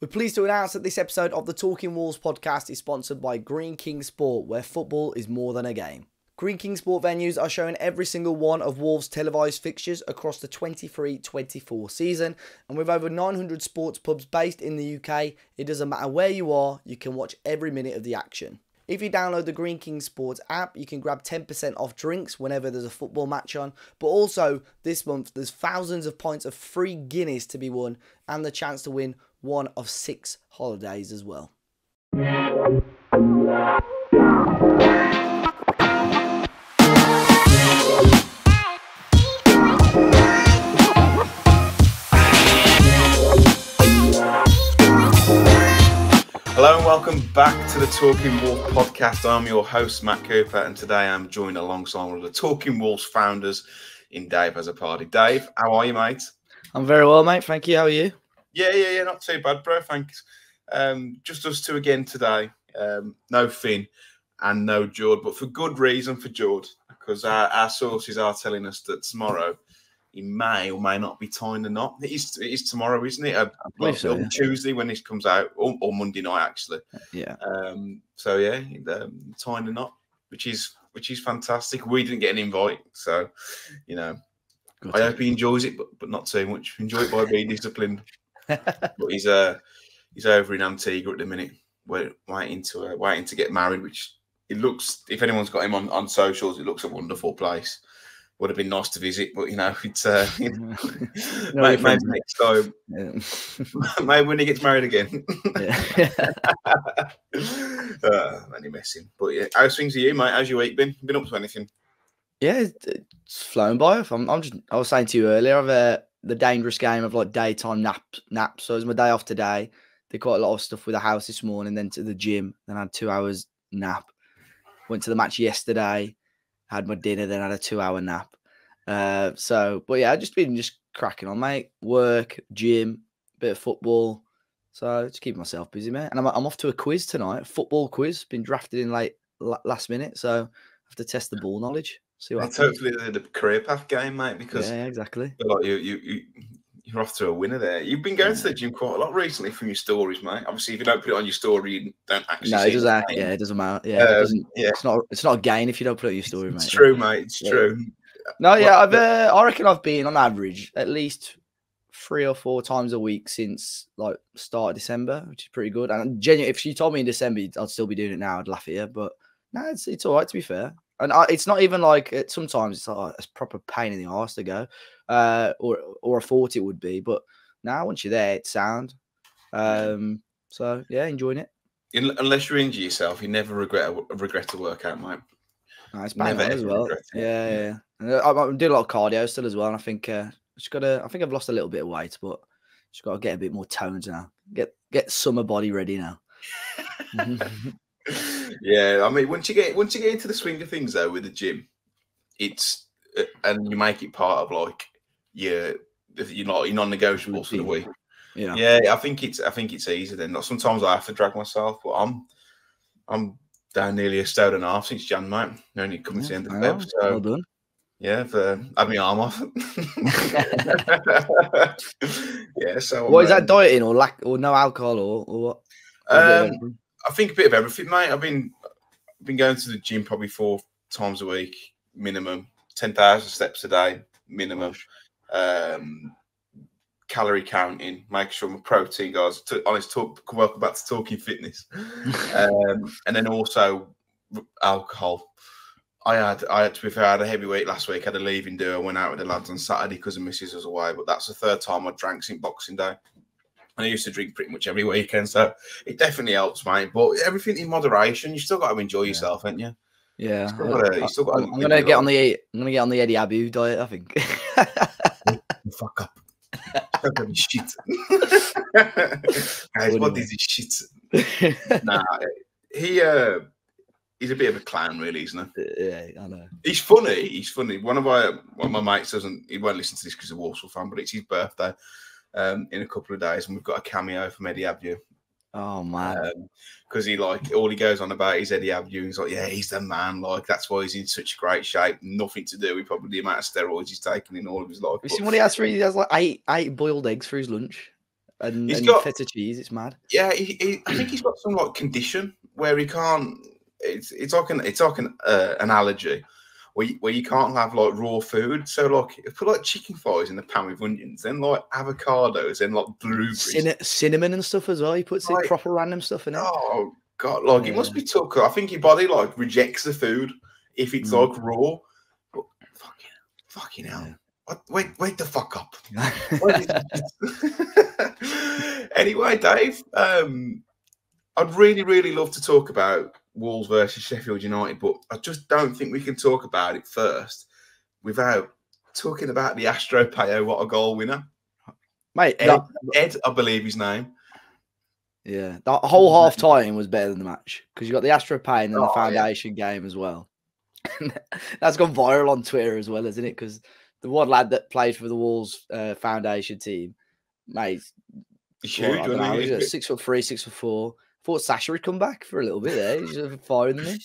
We're pleased to announce that this episode of the Talking Wolves podcast is sponsored by Greene King Sport, where football is more than a game. Greene King Sport venues are showing every single one of Wolves' televised fixtures across the 23-24 season, and with over 900 sports pubs based in the UK, it doesn't matter where you are, you can watch every minute of the action. If you download the Greene King Sports app, you can grab 10% off drinks whenever there's a football match on. But also, this month, there's thousands of pints of free Guinness to be won and the chance to win one of 6 holidays as well. Hello and welcome back to the Talking Wolves podcast. I'm your host, Matt Cooper, and today I'm joined alongside one of the Talking Wolves founders in Dave Azzapardi. Dave, how are you, mate? I'm very well, mate. Thank you. How are you? Yeah. Not too bad, bro. Thanks. Just us two again today. No Finn and no Jord, but for good reason for Jord, because our sources are telling us that tomorrow he may or may not be tying the knot. It is tomorrow, isn't it? I believe so, yeah. Tuesday when this comes out, or Monday night actually. Yeah. Tying the knot, which is fantastic. We didn't get an invite, so you know, good I time. Hope he enjoys it, but not too much. Enjoy it by being disciplined. But he's over in Antigua at the minute, waiting to get married. Which it looks, if anyone's got him on socials, it looks a wonderful place. Would have been nice to visit, but you know, it's no, maybe next time. Yeah. Maybe when he gets married again. Man, you're messing. But yeah, how's things are you, mate? How's your week been? Been up to anything? Yeah, it's flown by. I was saying to you earlier, I've the dangerous game of like daytime naps. So it was my day off today. Did quite a lot of stuff with the house this morning, then to the gym, then I had 2 hours nap. Went to the match yesterday. Had my dinner, then had a 2 hour nap. But yeah, I've just been cracking on, mate. Work, gym, bit of football. So just keep myself busy, mate. And I'm off to a quiz tonight, football quiz. Been drafted in late last minute, so I have to test the ball knowledge. See what happens. Hopefully the career path game, mate. Because yeah, exactly. Like you're off to a winner there. You've been going to the gym quite a lot recently from your stories, mate. Obviously, if you don't put it on your story, you don't actually. No, it doesn't matter. Yeah, it's not a gain if you don't put it on your story, mate. It's true, mate. It's true. No, yeah, I reckon I've been on average at least 3 or 4 times a week since like start of December, which is pretty good. And genuinely, if you told me in December I'd still be doing it now, I'd laugh at you. But no, it's all right to be fair. And it's not even like sometimes it's like a proper pain in the arse to go, or I thought it would be. But now once you're there, it's sound. So yeah, enjoying it. Unless you injure yourself, you never regret a workout, mate. No, it's bang on as well. Yeah. I'm doing a lot of cardio still as well, and I think I think I've lost a little bit of weight, but just got to get a bit more toned now. Get summer body ready now. Yeah, I mean, once you get into the swing of things though with the gym, it's and you make it part of like your non-negotiables for the week. Yeah, yeah. I think it's easier then. Like, sometimes I have to drag myself, but I'm down nearly a stone and a half since Jan, mate. Only coming to the end of Feb. So well done. Yeah, I had my arm off. Yeah. So what is that, dieting or no alcohol or what? I think a bit of everything, mate. I've been going to the gym probably 4 times a week minimum, 10,000 steps a day minimum. Calorie counting, making sure my protein goes. Welcome back to Talking Fitness, and then also alcohol. I had to be fair. I had a heavy week last week. I had a leaving do. I went out with the lads on Saturday because the missus was away. But that's the 3rd time I drank since Boxing Day. I used to drink pretty much every weekend, so it definitely helps, mate. But everything in moderation. You still got to enjoy yourself, haven't you? Yeah. I'm gonna get on the Eddie Abu diet, I think. Fuck up. Fuck up shit. Guys, what is this shit? Nah, he's a bit of a clown, really, isn't he? Yeah, I know. He's funny. He's funny. One of my mates he won't listen to this because he's a Walsall fan, but it's his birthday. In a couple of days, and we've got a cameo from Eddie Abu. Oh man, because all he goes on about is Eddie Abu. He's like, yeah, he's the man. Like, that's why he's in such great shape. Nothing to do with probably the amount of steroids he's taken in all of his life. You see what he has for? He has like 8 boiled eggs for his lunch. and feta cheese. It's mad. Yeah, he, I think he's got some like condition where he can't. It's like an allergy where you can't have like raw food. So like if put like chicken thighs in the pan with onions, then like avocados, and like blueberries, cinnamon and stuff as well. He puts like, proper random stuff in it. Oh God, like it must be tough. I think your body like rejects the food if it's like raw. But fucking hell. Yeah. Wait the fuck up. Anyway, Dave, I'd really, really love to talk about Wolves versus Sheffield United, but I just don't think we can talk about it first without talking about the Astro Pay. What a goal winner. Mate, Ed, I believe his name. Yeah, that whole half-time was better than the match because you got the Astro Pay and then the Foundation game as well. That's gone viral on Twitter as well, isn't it? Because the one lad that played for the Wolves Foundation team, mate, huge, 6'3", 6'4". Thought Sasha would come back for a little bit there. He's just firing me.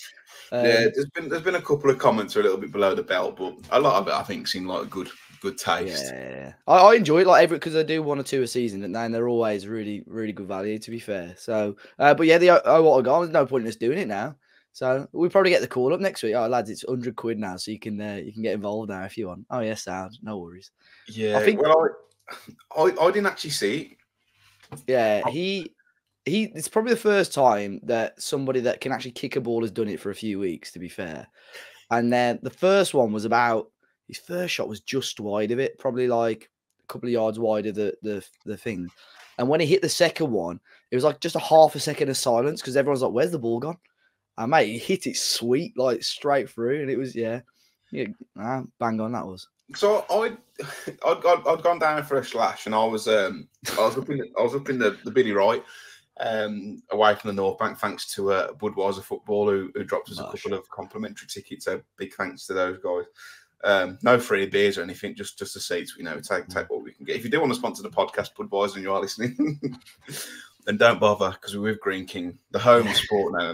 Yeah, there's been a couple of comments are a little bit below the belt, but a lot of it I think seemed like good taste. Yeah, I enjoy it like every because I do 1 or 2 a season, and they're always really, really good value. To be fair, so but yeah, what a goal! There's no point in us doing it now. So we'll probably get the call up next week. Oh, lads, it's £100 now, so you can get involved now if you want. Oh, yeah, sound. No worries. Yeah, I think. Well, I didn't actually see it. Yeah, he. It's probably the first time that somebody that can actually kick a ball has done it for a few weeks. To be fair, and then the first one was about his first shot was just wide of it, probably like a couple of yards wide of the thing. And when he hit the second one, it was like just a half a second of silence because everyone's like, "Where's the ball gone?" And mate, he hit it sweet, like straight through, and it was bang on that was. So I'd gone down for a slash, and I was up in the Billy Wright, away from the North Bank, thanks to Budweiser Football who dropped us a couple of complimentary tickets. So big thanks to those guys. No free beers or anything, just the seats. You know, take what we can get. If you do want to sponsor the podcast, Budweiser, and you are listening. And don't bother because we're with Greene King, the home sport now.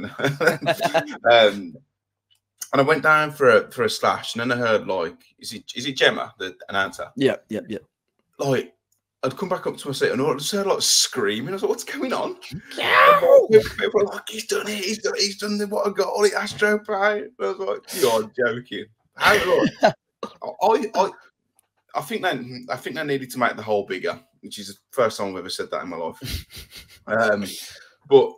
And I went down for a slash, and then I heard like, is it Gemma, the announcer? Yeah. Like, I'd come back up to my seat, and I just heard like screaming. I was like, "What's going on?" People were like, "He's done it! He's done the what a goal! It Astro Pay!" I was like, "You're joking!" I think they needed to make the hole bigger, which is the first time I've ever said that in my life. But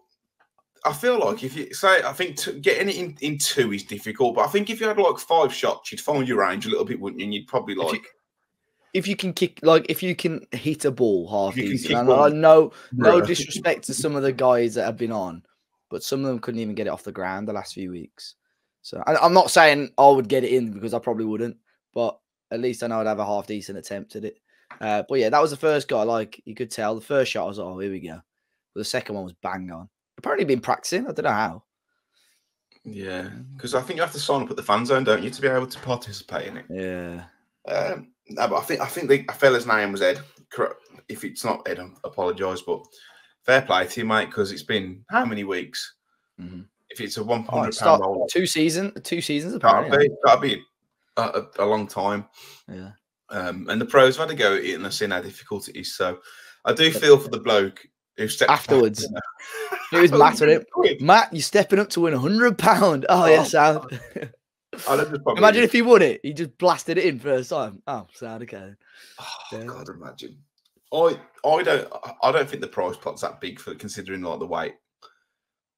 I feel like if you say, I think getting it in 2 is difficult, but I think if you had like 5 shots, you'd find your range a little bit, wouldn't you? And you'd probably like... If you can hit a ball half easy. And I know, no disrespect to some of the guys that have been on, but some of them couldn't even get it off the ground the last few weeks. So I'm not saying I would get it in because I probably wouldn't, but at least I know I'd have a half decent attempt at it. But yeah, that was the first guy. Like you could tell, the first shot I was like, "Oh, here we go." But the second one was bang on. Apparently, been practicing. I don't know how. Yeah, because I think you have to sign up at the fan zone, don't you, to be able to participate in it? Yeah. No, but I think the fella's name was Ed. If it's not Ed, I apologise. But fair play to you, mate, because it's been how many weeks? Mm-hmm. If it's a £100 roll, two seasons. Apparently, that'd be a long time. Yeah. And the pros have had a go at it and I've seen how difficult it is. So I do feel for the bloke who stepped afterwards. It was Matt, wasn't it? Matt, you're stepping up to win £100. Oh, yeah, sound. Imagine if he won it. He just blasted it in first time. Oh, sound okay. Oh, yeah. God, imagine. I don't think the prize pot's that big for considering like the weight.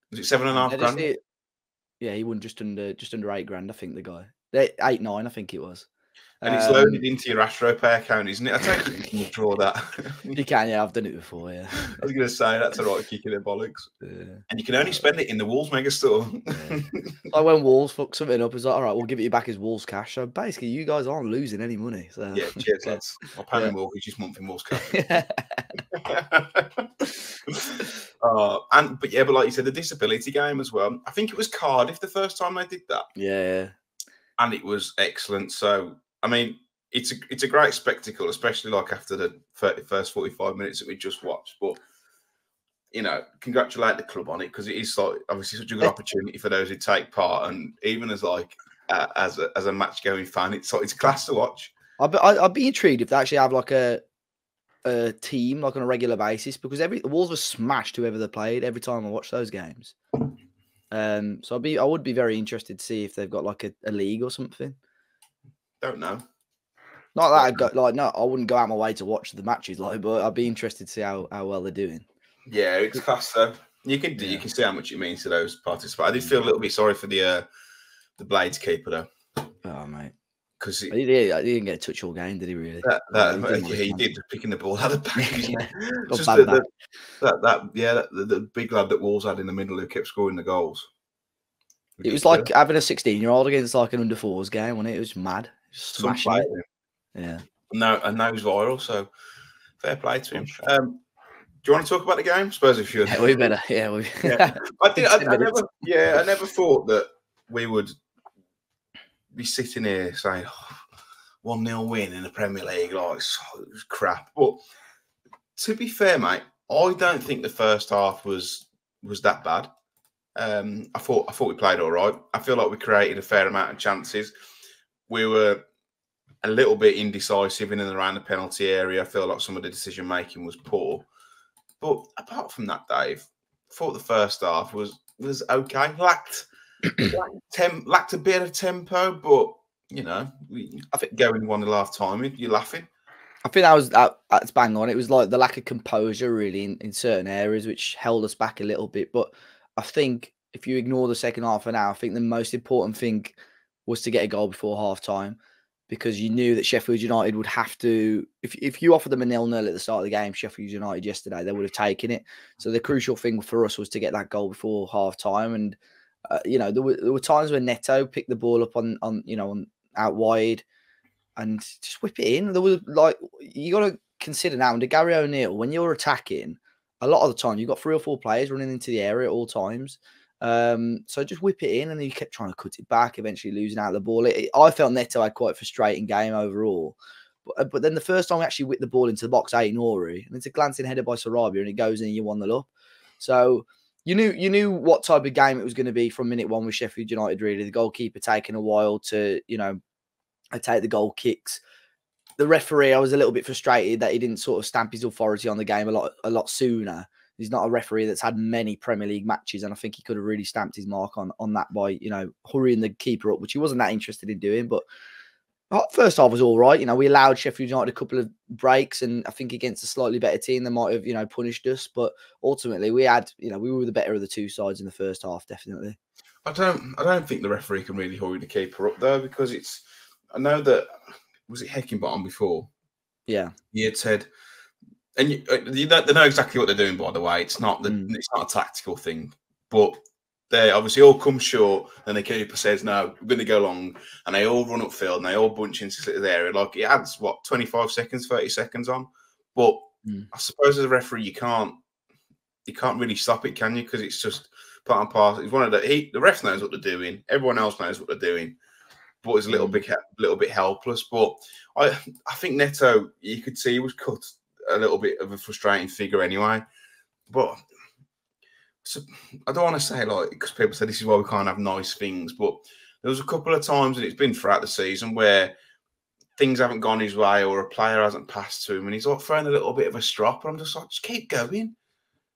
Was it 7.5 grand? Yeah, he won just under 8 grand, I think, the guy. 8, 9, I think it was. And it's loaded into your Astro Pay account, isn't it? I take it you can withdraw that. You can, yeah. I've done it before, yeah. I was going to say, that's a right kick in the bollocks. Yeah. And you can only spend it in the Wolves mega store. Yeah. Like when Wolves fuck something up, it's like, all right, we'll give it you back as Wolves cash. So basically, you guys aren't losing any money. So. Yeah, cheers, lads. I'll pay him Wolves. He's just monthing Wolves cash. But like you said, the disability game as well. I think it was Cardiff the first time they did that. Yeah. And it was excellent. So, I mean, it's a great spectacle, especially like after the first 45 minutes that we just watched. But, you know, congratulate the club on it because it is like obviously such a good opportunity for those who take part. And even as like as a match going fan, it's class to watch. I'd be intrigued if they actually have like a team like on a regular basis, because the Wolves were smashed whoever they played every time I watched those games. So I would be very interested to see if they've got like a league or something. Don't know. Not that I'd go, like, no, I wouldn't go out my way to watch the matches, like, but I'd be interested to see how well they're doing. Yeah, it's class though. You can see how much it means to those participants. I did feel a little bit sorry for the Blades keeper though. Oh mate. Because he didn't get a touch all game, did he? Really? He did, picking the ball out of the back. The big lad that Wolves had in the middle who kept scoring the goals. Ridiculous. It was like having a 16-year-old against like an under-4s game, wasn't it? It was mad, just smashing it. Yeah. No, and now he's viral, so fair play to him. Do you want to talk about the game? I suppose if you we better. Yeah, we. Yeah. I never thought that we would be sitting here saying 1-0 win in the Premier League, like, it was crap. But to be fair, mate, I don't think the first half was that bad. I thought we played all right. I feel like we created a fair amount of chances. We were a little bit indecisive in and around the penalty area. I feel like some of the decision making was poor. But apart from that, Dave, I thought the first half was okay. Lacked a bit of tempo, but you know, I think going 1.5 time, you're laughing. I think that's bang on. It was like the lack of composure, really, in certain areas, which held us back a little bit. But I think if you ignore the second half an hour, I think the most important thing was to get a goal before half time, because you knew that Sheffield United would have to. If you offered them a 0-0 at the start of the game, Sheffield United yesterday, they would have taken it. So the crucial thing for us was to get that goal before half time. And you know, there were times when Neto picked the ball up on out wide and just whip it in. There was, like, you got to consider now under Gary O'Neill, when you're attacking, a lot of the time you've got 3 or 4 players running into the area at all times. So just whip it in, and then you kept trying to cut it back, eventually losing out the ball. I felt Neto had quite a frustrating game overall. But then the first time we actually whipped the ball into the box, Ait-Nouri, and it's a glancing header by Sarabia, and it goes in, and you 1-0 up. So You knew what type of game it was going to be from minute one with Sheffield United, really. The goalkeeper taking a while to, you know, take the goal kicks. The referee, I was a little bit frustrated that he didn't sort of stamp his authority on the game a lot sooner. He's not a referee that's had many Premier League matches, and I think he could have really stamped his mark on that by, you know, hurrying the keeper up, which he wasn't that interested in doing. But first half was all right. You know, we allowed Sheffield United a couple of breaks, and I think against a slightly better team, they might have, you know, punished us. But ultimately, we had, you know, we were the better of the two sides in the first half, definitely. I don't think the referee can really hurry the keeper up though, because it's, I know that, was it Heckingbottom before? Yeah, he had said, and they know exactly what they're doing. By the way, it's not a tactical thing, but they obviously all come short, and the keeper says, no, we're going to go long, and they all run upfield, and they all bunch into the area. Like, it adds, what, 25 seconds, 30 seconds on? But I suppose as a referee, you can't really stop it, can you? Because it's just part and parcel. It's one of the ref knows what they're doing. Everyone else knows what they're doing. But it's a little bit helpless. But I think Neto, you could see he was cut a little bit of a frustrating figure anyway. But so I don't want to say, like, because people say this is why we can't have nice things, but there was a couple of times, and it's been throughout the season, where things haven't gone his way or a player hasn't passed to him, and he's like throwing a little bit of a strop, and I'm just like, just keep going.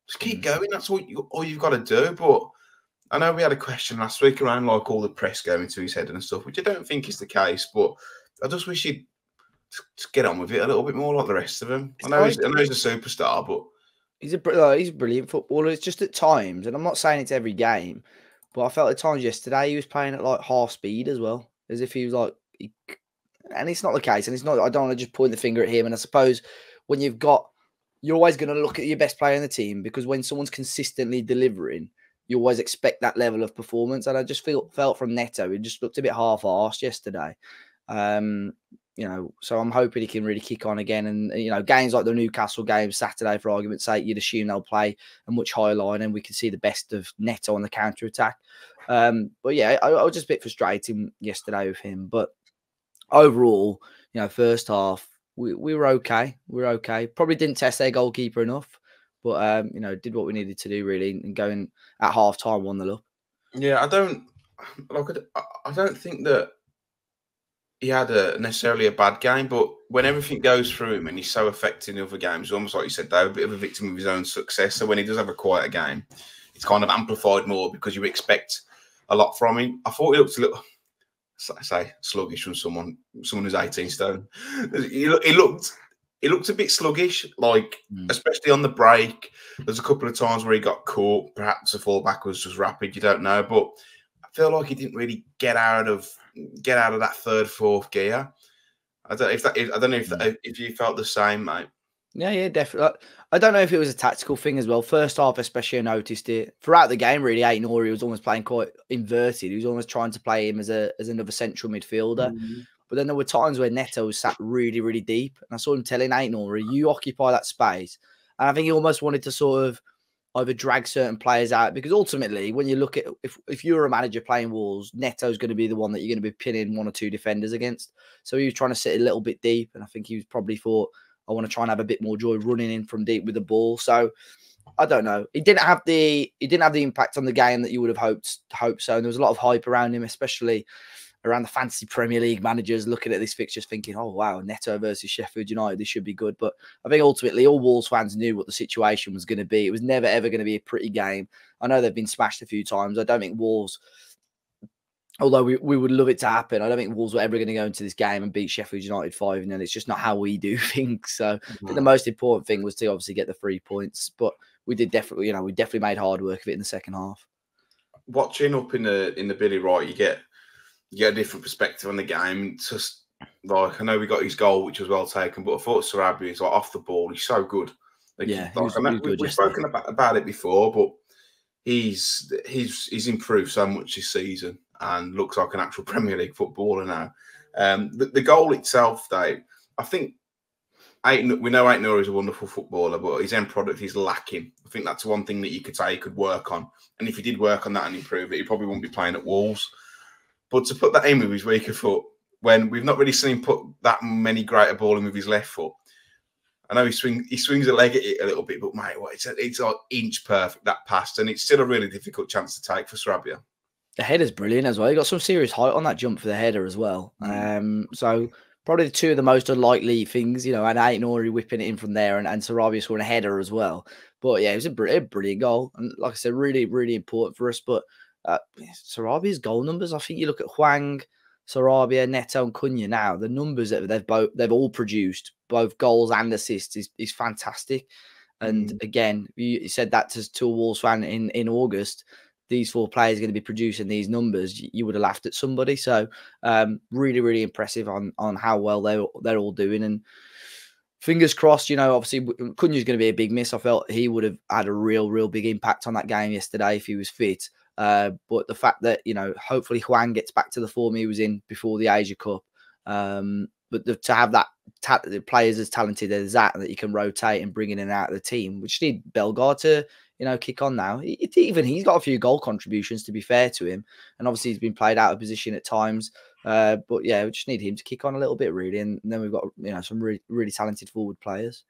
Just keep going. That's all you've got to do. But I know we had a question last week around, like, all the press going to his head and stuff, which I don't think is the case, but I just wish he'd just get on with it a little bit more like the rest of them. I know he's a superstar, but he's a brilliant footballer. It's just at times, and I'm not saying it's every game, but I felt at times yesterday he was playing at like half speed as well, as if he was like, and it's not the case. And it's not, I don't want to just point the finger at him. And I suppose when you've got, you're always going to look at your best player in the team, because when someone's consistently delivering, you always expect that level of performance. And I just felt from Neto, he just looked a bit half-arsed yesterday. You know, so I'm hoping he can really kick on again. And, you know, games like the Newcastle game Saturday, for argument's sake, you'd assume they'll play a much higher line, and we can see the best of Neto on the counter-attack. But, yeah, I was just a bit frustrated yesterday with him. But overall, you know, first half, we were okay. We were okay. Probably didn't test their goalkeeper enough, but, you know, did what we needed to do, really, and going at half-time 1-0 up. Yeah, I don't think that he had a necessarily a bad game, but when everything goes through him and he's so affected in other games, almost like you said, though, a bit of a victim of his own success. So when he does have a quieter game, it's kind of amplified more because you expect a lot from him. I thought he looked a little, I say, sluggish from someone who's 18 stone. He looked a bit sluggish, like especially on the break. There's a couple of times where he got caught. Perhaps the fallback was just rapid. You don't know, but I feel like he didn't really get out of that third, fourth gear. I don't know if that. I don't know if you felt the same, mate. Yeah, definitely. I don't know if it was a tactical thing as well. First half, especially, I noticed it throughout the game. Really, Ait-Nouri was almost playing quite inverted. He was almost trying to play him as another central midfielder. But then there were times where Neto sat really, really deep. And I saw him telling Ait-Nouri, you occupy that space. And I think he almost wanted to sort of either drag certain players out. Because ultimately, when you look at, if you're a manager playing Wolves, Neto's going to be the one that you're going to be pinning one or two defenders against. So he was trying to sit a little bit deep. And I think he was probably thought, I want to try and have a bit more joy running in from deep with the ball. So I don't know. He didn't have the impact on the game that you would have hoped so. And there was a lot of hype around him, especially around the fantasy Premier League managers looking at these fixtures thinking, oh, wow, Neto versus Sheffield United, this should be good. But I think ultimately all Wolves fans knew what the situation was going to be. It was never, ever going to be a pretty game. I know they've been smashed a few times. I don't think Wolves, although we would love it to happen, I don't think Wolves were ever going to go into this game and beat Sheffield United 5-0. It's just not how we do things. So but the most important thing was to obviously get the 3 points. But we did definitely, we definitely made hard work of it in the second half. Watching up in the Billy Wright, you get a different perspective on the game. It's just like, I know we got his goal, which was well taken, but I thought Sarabia is like off the ball. He's so good. Like, yeah, like, we've spoken about it before, but he's improved so much this season and looks like an actual Premier League footballer now. The goal itself, though, I think we know Ait-Nouri is a wonderful footballer, but his end product is lacking. I think that's one thing that you could say he could work on. And if he did work on that and improve it, he probably wouldn't be playing at Wolves. But to put that in with his weaker foot, when we've not really seen him put that many greater ball in with his left foot, I know he swings a leg at it a little bit, but mate, what, it's like inch perfect, that pass, and it's still a really difficult chance to take for Sarabia. The header's brilliant as well. He got some serious height on that jump for the header as well. So probably the two of the most unlikely things, and Ait-Nouri whipping it in from there, and Sarabia scoring a header as well. But yeah, it was a brilliant goal, and like I said, really, really important for us. But Sarabia's goal numbers, I think you look at Hwang, Sarabia, Neto and Cunha now, the numbers that they've all produced, both goals and assists, is fantastic. And again, you said that to a Wolves fan in August, these four players are going to be producing these numbers, you would have laughed at somebody. So really, really impressive on how well they're all doing. And fingers crossed, obviously Cunha's going to be a big miss. I felt he would have had a real, real big impact on that game yesterday if he was fit. But the fact that, hopefully Hwang gets back to the form he was in before the Asia Cup. But to have that the players as talented as that you can rotate and bring in and out of the team, which need Bellegarde to, kick on now. Even he's got a few goal contributions, to be fair to him. And obviously he's been played out of position at times. But yeah, we just need him to kick on a little bit, really. And then we've got, some really, really talented forward players.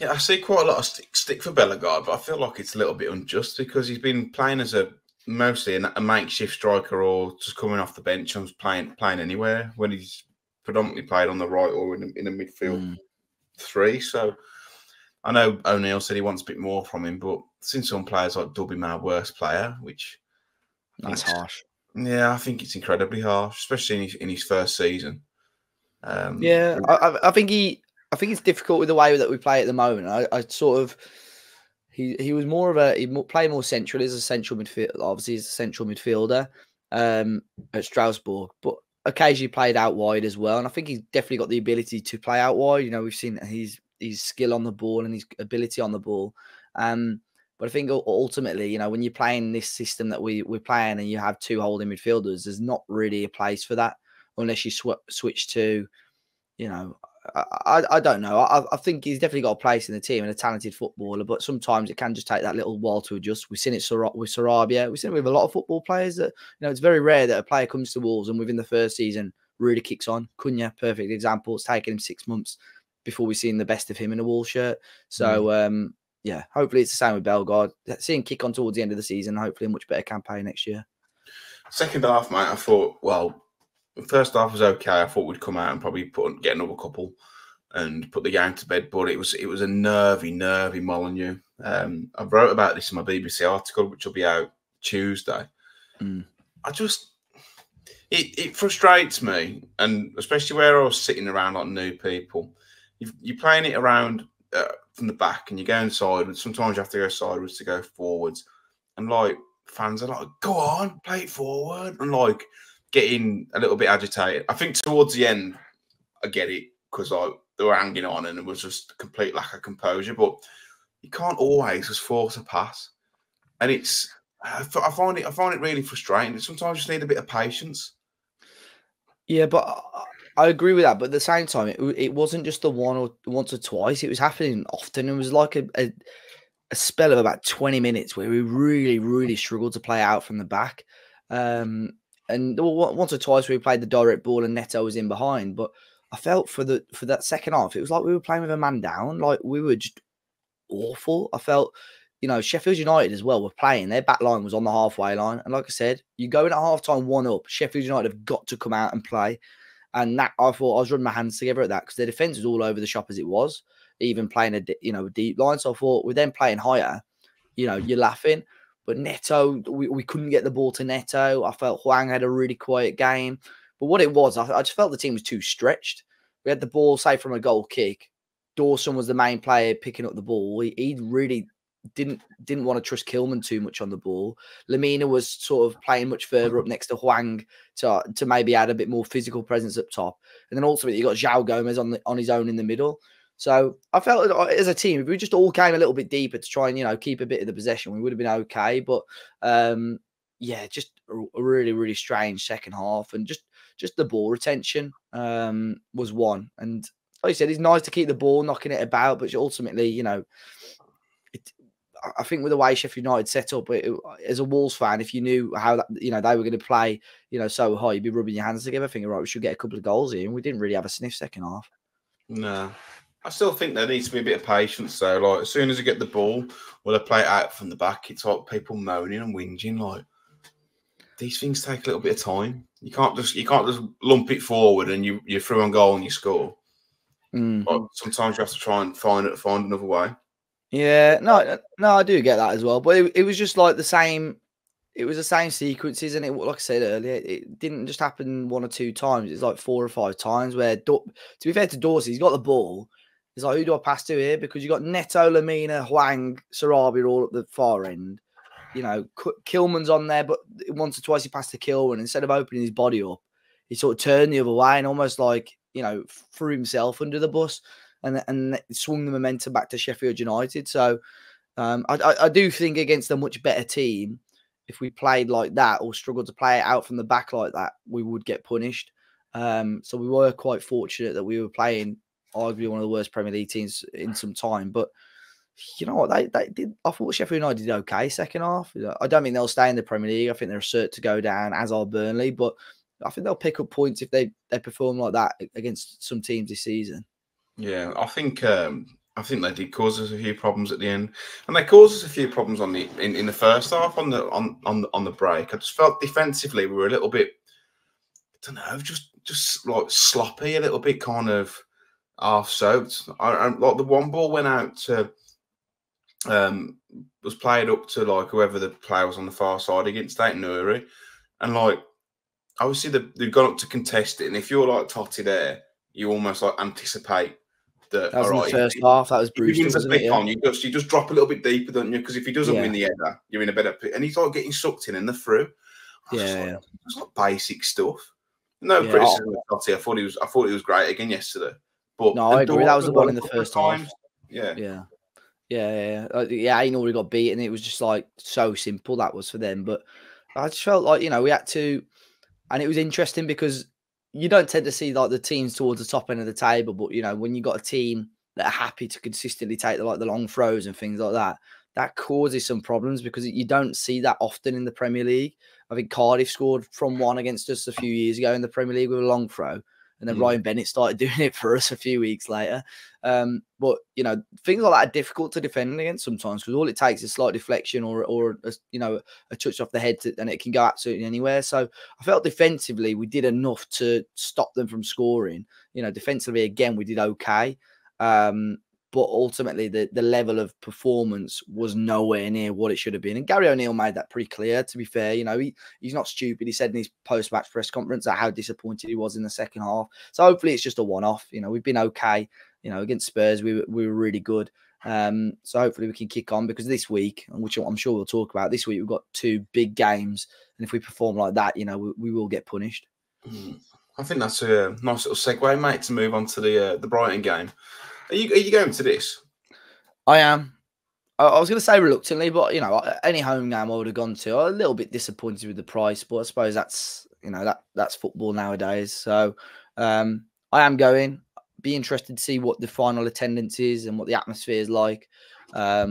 Yeah, I see quite a lot of stick for Bellegarde, but I feel like it's a little bit unjust because he's been playing as mostly a makeshift striker or just coming off the bench and playing anywhere when he's predominantly played on the right or in a midfield three. So I know O'Neill said he wants a bit more from him, but since some players like Dubby, my worst player, which that's harsh. Yeah, I think it's incredibly harsh, especially in his first season. Yeah, I think it's difficult with the way that we play at the moment. He was more of he played more central as a central midfielder. Obviously, he's a central midfielder at Strasbourg, but occasionally played out wide as well. And I think he's definitely got the ability to play out wide. We've seen his skill on the ball and his ability on the ball. But I think ultimately, when you're playing this system that we're playing and you have two holding midfielders, there's not really a place for that unless you switch to, I don't know. I think he's definitely got a place in the team and a talented footballer, but sometimes it can just take that little while to adjust. We've seen it with Sarabia. We've seen it with a lot of football players that, it's very rare that a player comes to Wolves and within the first season really kicks on. Cunha, perfect example. It's taken him 6 months before we've seen the best of him in a Wolves shirt. So, yeah, hopefully it's the same with Bellegarde. Seeing kick on towards the end of the season, hopefully a much better campaign next year. Second half, mate, I thought, well, First half was okay. I thought we'd come out and probably get another couple and put the game to bed, but it was a nervy Molineux. I wrote about this in my BBC article, which will be out Tuesday. I just it frustrates me, and especially where I was sitting around like new people. You're playing it around from the back, and you're going sideways. Sometimes you have to go sideways to go forwards, and like fans are like, "Go on, play it forward," and like getting a little bit agitated. I think towards the end, I get it, because like they were hanging on, and it was just a complete lack of composure. But you can't always just force a pass, and it's. I find it really frustrating. Sometimes you just need a bit of patience. Yeah, but I agree with that. But at the same time, it wasn't just the once or twice. It was happening often. It was like a spell of about 20 minutes where we really struggled to play out from the back. And once or twice we played the direct ball and Neto was in behind. But I felt for that second half, it was like we were playing with a man down. Like we were just awful. I felt. You know, Sheffield United as well were playing. Their back line was on the halfway line. And like I said, you go in at halftime 1-up. Sheffield United have got to come out and play. And that, I thought, I was running my hands together at that because their defence was all over the shop as it was, even playing a deep line. So I thought, with them playing higher, you know, you're laughing. But Neto, we couldn't get the ball to Neto. I felt Hwang had a really quiet game. But what it was, I just felt the team was too stretched. We had the ball, say, from a goal kick. Dawson was the main player picking up the ball. He really... didn't want to trust Kilman too much on the ball. Lemina was sort of playing much further up next to Hwang to maybe add a bit more physical presence up top. And then ultimately you got João Gomes on his own in the middle. So I felt as a team, if we just all came a little bit deeper to try and, you know, keep a bit of the possession, we would have been okay. But yeah, just a really strange second half, and just the ball retention was one. And like you said, it's nice to keep the ball, knocking it about, but ultimately, you know, I think with the way Sheffield United set up, as a Wolves fan, if you knew how that, you know, they were going to play, you know, so high, you'd be rubbing your hands together, thinking, right, we should get a couple of goals here. And we didn't really have a sniff second half. No, I still think there needs to be a bit of patience. Though, like as soon as you get the ball, well, they play it out from the back. It's like people moaning and whinging. Like these things take a little bit of time. You can't just lump it forward and you're through on goal and you score. Like, sometimes you have to try and find another way. Yeah, no, I do get that as well. But it was just like the same. It was the same sequences, and it, like I said earlier, it didn't just happen one or two times. It's like 4 or 5 times where, to be fair to Dorsey, he's got the ball. It's like, who do I pass to here? Because you got Neto, Lemina, Hwang, Sarabia all at the far end. You know, Kilman's on there, but once or twice he passed to Kilman. Instead of opening his body up, he sort of turned the other way and almost like, you know, threw himself under the bus. And swung the momentum back to Sheffield United. So I do think against a much better team, if we played like that or struggled to play it out from the back like that, we would get punished. So we were quite fortunate that we were playing arguably one of the worst Premier League teams in some time. But you know what? They did. I thought Sheffield United did okay second half. I don't think they'll stay in the Premier League. I think they're a cert to go down, as are Burnley. But I think they'll pick up points if they perform like that against some teams this season. Yeah, I think they did cause us a few problems at the end, and they caused us a few problems on the in the first half on the break. I just felt defensively we were a little bit, I don't know, just like sloppy, a little bit kind of half soaked. I like the one ball went out to was played up to like whoever the player was on the far side against Ait-Nouri, and like obviously they've gone up to contest it, and if you're like Toti there, you almost like anticipate. That was right, in the first half. That was brutal. You just drop a little bit deeper, don't you? Because if he doesn't win the header, you're in a better. And he's like getting sucked in and the through. It's like basic stuff. No criticism of Toti. I thought he was great again yesterday. But no, I agree. That was the one in the first half. Yeah. Ait-Nouri got beaten. It was just like so simple that was for them. But I just felt like, you know, we had to, and it was interesting because. You don't tend to see like the teams towards the top end of the table, but you know, when you got a team that are happy to consistently take the long throws and things like that, that causes some problems because you don't see that often in the Premier League. I think Cardiff scored from one against us a few years ago in the Premier League with a long throw, And then Ryan Bennett started doing it for us a few weeks later. But, you know, things like that are difficult to defend against sometimes because all it takes is slight deflection or a touch off the head and it can go absolutely anywhere. So I felt defensively we did enough to stop them from scoring. You know, defensively, again, we did okay. But ultimately, the level of performance was nowhere near what it should have been. And Gary O'Neill made that pretty clear, to be fair. You know, he's not stupid. He said in his post-match press conference that how disappointed he was in the second half. So hopefully it's just a one-off. You know, we've been okay. You know, against Spurs, we were really good. So hopefully we can kick on because this week, which I'm sure we'll talk about, this week we've got two big games. And if we perform like that, you know, we will get punished. I think that's a nice little segue, mate, to move on to the Brighton game. Are you going to this? I am. I was going to say reluctantly, but, you know, any home game I would have gone to. I'm a little bit disappointed with the price, but I suppose that's, you know, that's football nowadays. So I am going. Be interested to see what the final attendance is and what the atmosphere is like. But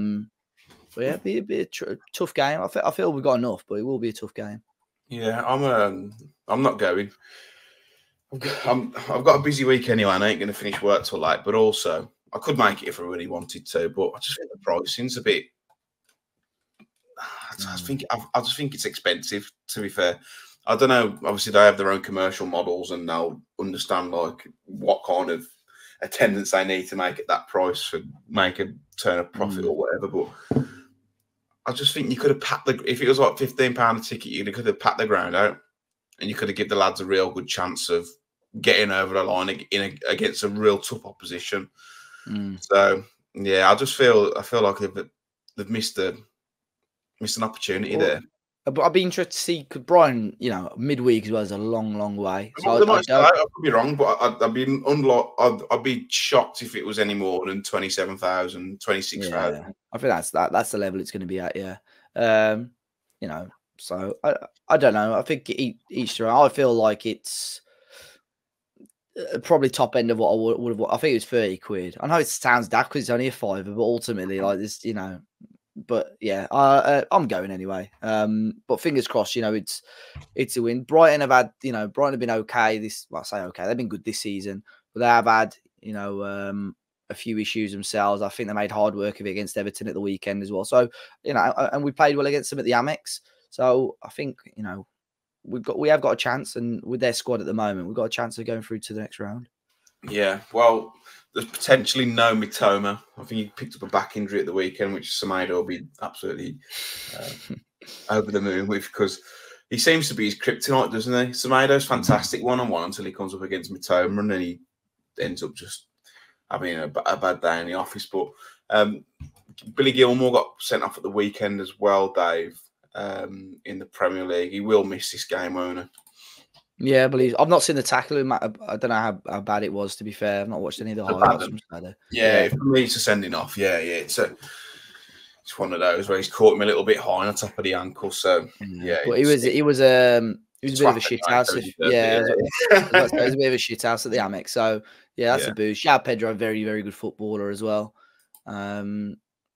yeah, it'll be a tough game. I feel we've got enough, but it will be a tough game. Yeah, I'm not going. I've got a busy week anyway, and I ain't going to finish work till late. But also, I could make it if I really wanted to. But I just think the pricing's a bit. I just think it's expensive. To be fair, I don't know. Obviously, they have their own commercial models, and they'll understand like what kind of attendance they need to make at that price for make a turn of profit or whatever. But I just think you could have packed the. If it was like £15 a ticket, you could have packed the ground out. And you could have given the lads a real good chance of getting over the line against a real tough opposition. So yeah, I feel like they've missed an opportunity there. But I'd be interested to see because Brighton, you know, midweek as well is a long, long way. So I could be wrong, but I'd be shocked if it was any more than 27,000, 26,000. Yeah, I think that's the level it's going to be at. Yeah, you know. So I don't know. I think each round, I feel like it's probably top end of what I would have. I think it was £30. I know it sounds daft because it's only a £5, but ultimately, like this, you know. But yeah, I'm going anyway. But fingers crossed, you know, it's a win. Brighton have had, you know, Brighton have been okay. Well, I say okay, they've been good this season, but they have had, you know, a few issues themselves. I think they made hard work of it against Everton at the weekend as well. So you know, and we played well against them at the Amex. So I think, you know, we have got a chance, and with their squad at the moment, we've got a chance of going through to the next round. Yeah, well, there's potentially no Mitoma. I think he picked up a back injury at the weekend, which Semedo will be absolutely over the moon with, because he seems to be his kryptonite, doesn't he? Semedo's fantastic one-on-one until he comes up against Mitoma, and then he ends up just having a bad day in the office. But Billy Gilmore got sent off at the weekend as well, Dave. In the Premier League, he will miss this game, won't he? Yeah, I believe. I've not seen the tackle. I don't know how bad it was. To be fair, I've not watched any of the highlights. Yeah, for me, it's a sending off. Yeah, it's one of those where he's caught him a little bit high on the top of the ankle. So yeah, but he was a bit of a shit house. It was a bit of a shit house at the Amex. So yeah, that's a boo. João Pedro, very, very good footballer as well.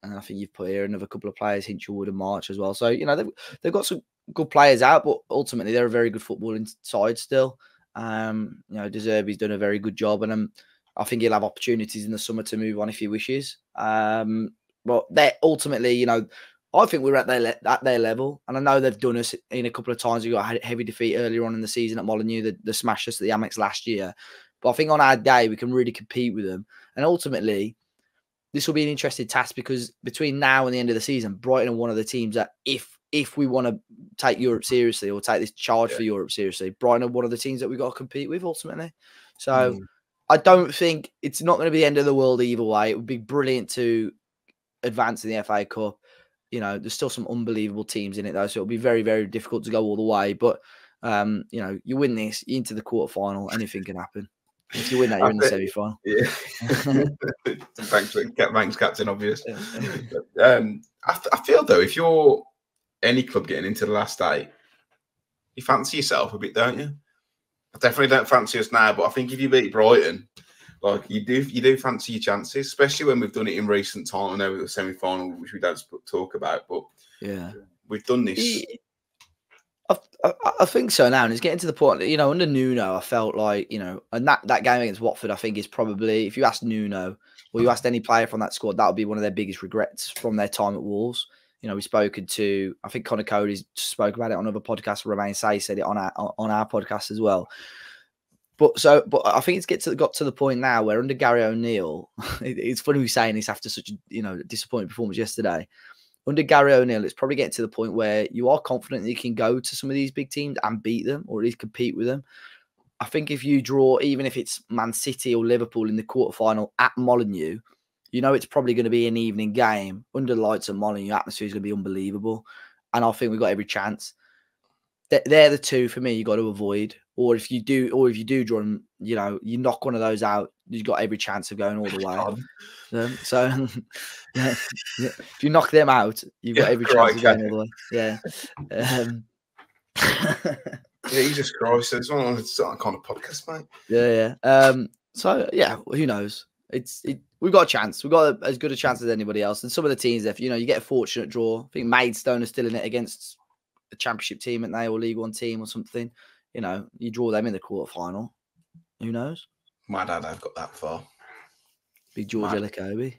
And I think you've put here another couple of players, Hinchelwood and March as well. So, you know, they've got some good players out, but ultimately they're a very good footballing side still. You know, De Zerbi's done a very good job, and I think he'll have opportunities in the summer to move on if he wishes. But they're ultimately, you know, I think we're at their level, and I know they've done us in a couple of times. We got a heavy defeat earlier on in the season at Molineux. They smashed us at the Amex last year. But I think on our day, we can really compete with them. And ultimately, this will be an interesting task because between now and the end of the season, Brighton are one of the teams that if we want to take Europe seriously or take this charge for Europe seriously, Brighton are one of the teams that we've got to compete with ultimately. So I don't think it's not going to be the end of the world either way. It would be brilliant to advance in the FA Cup. You know, there's still some unbelievable teams in it though, so it'll be very, very difficult to go all the way. But, you know, you win this, you're into the quarterfinal, anything can happen. If you win that, you're in the semi-final. Yeah. Thanks, Captain Obvious. I feel, though, if you're any club getting into the last eight, you fancy yourself a bit, don't you? I definitely don't fancy us now, but I think if you beat Brighton, like you do fancy your chances, especially when we've done it in recent time. I know the semi-final, which we don't talk about, but yeah, we've done this. I think so now, and it's getting to the point that, you know, under Nuno, I felt like, you know, and that game against Watford, I think is probably, if you asked Nuno or you asked any player from that squad, that would be one of their biggest regrets from their time at Wolves. You know, we've spoken to, I think Connor Cody spoke about it on other podcasts. Romaine Sawyers said it on our podcast as well. But I think it's got to the point now where under Gary O'Neill, it's funny we're saying this after such a, you know, disappointing performance yesterday. Under Gary O'Neill, it's probably getting to the point where you are confident that you can go to some of these big teams and beat them, or at least compete with them. I think if you draw, even if it's Man City or Liverpool in the quarterfinal at Molineux, you know it's probably going to be an evening game. Under the lights of Molineux, atmosphere is going to be unbelievable. And I think we've got every chance. They're the two, for me, you've got to avoid. Or if you do draw them, you know, you knock one of those out, you've got every chance of going all the way. So yeah, if you knock them out, you've got every chance of going all the way. Yeah. Yeah, Jesus Christ, it's one of those kind of podcasts, mate. Yeah, yeah. So yeah, who knows? We've got a chance. We've got as good a chance as anybody else. And some of the teams, if you know, you get a fortunate draw. I think Maidstone are still in it against a Championship team, aren't they, or League One team or something. You know, you draw them in the quarterfinal. Who knows? My dad, I've got that far. Big George Elikobi.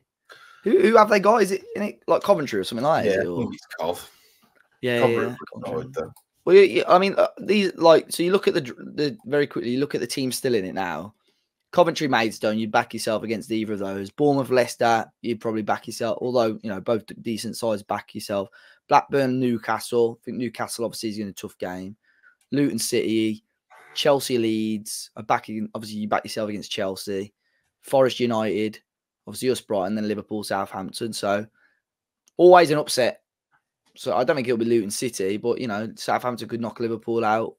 Who have they got? Is it in it, like Coventry or something like that? Yeah, I think it's Cov. Yeah, Coventry, yeah. Well, I mean, these like so. You look at the very quickly. You look at the team still in it now. Coventry, Maidstone, you'd back yourself against either of those. Bournemouth, Leicester, you'd probably back yourself. Although, you know, both decent sides, back yourself. Blackburn, Newcastle. I think Newcastle obviously is in a tough game. Luton City, Chelsea, Leeds are backing. Obviously, you back yourself against Chelsea, Forest United, obviously us Brighton, then Liverpool, Southampton. So always an upset. So I don't think it'll be Luton City, but you know Southampton could knock Liverpool out,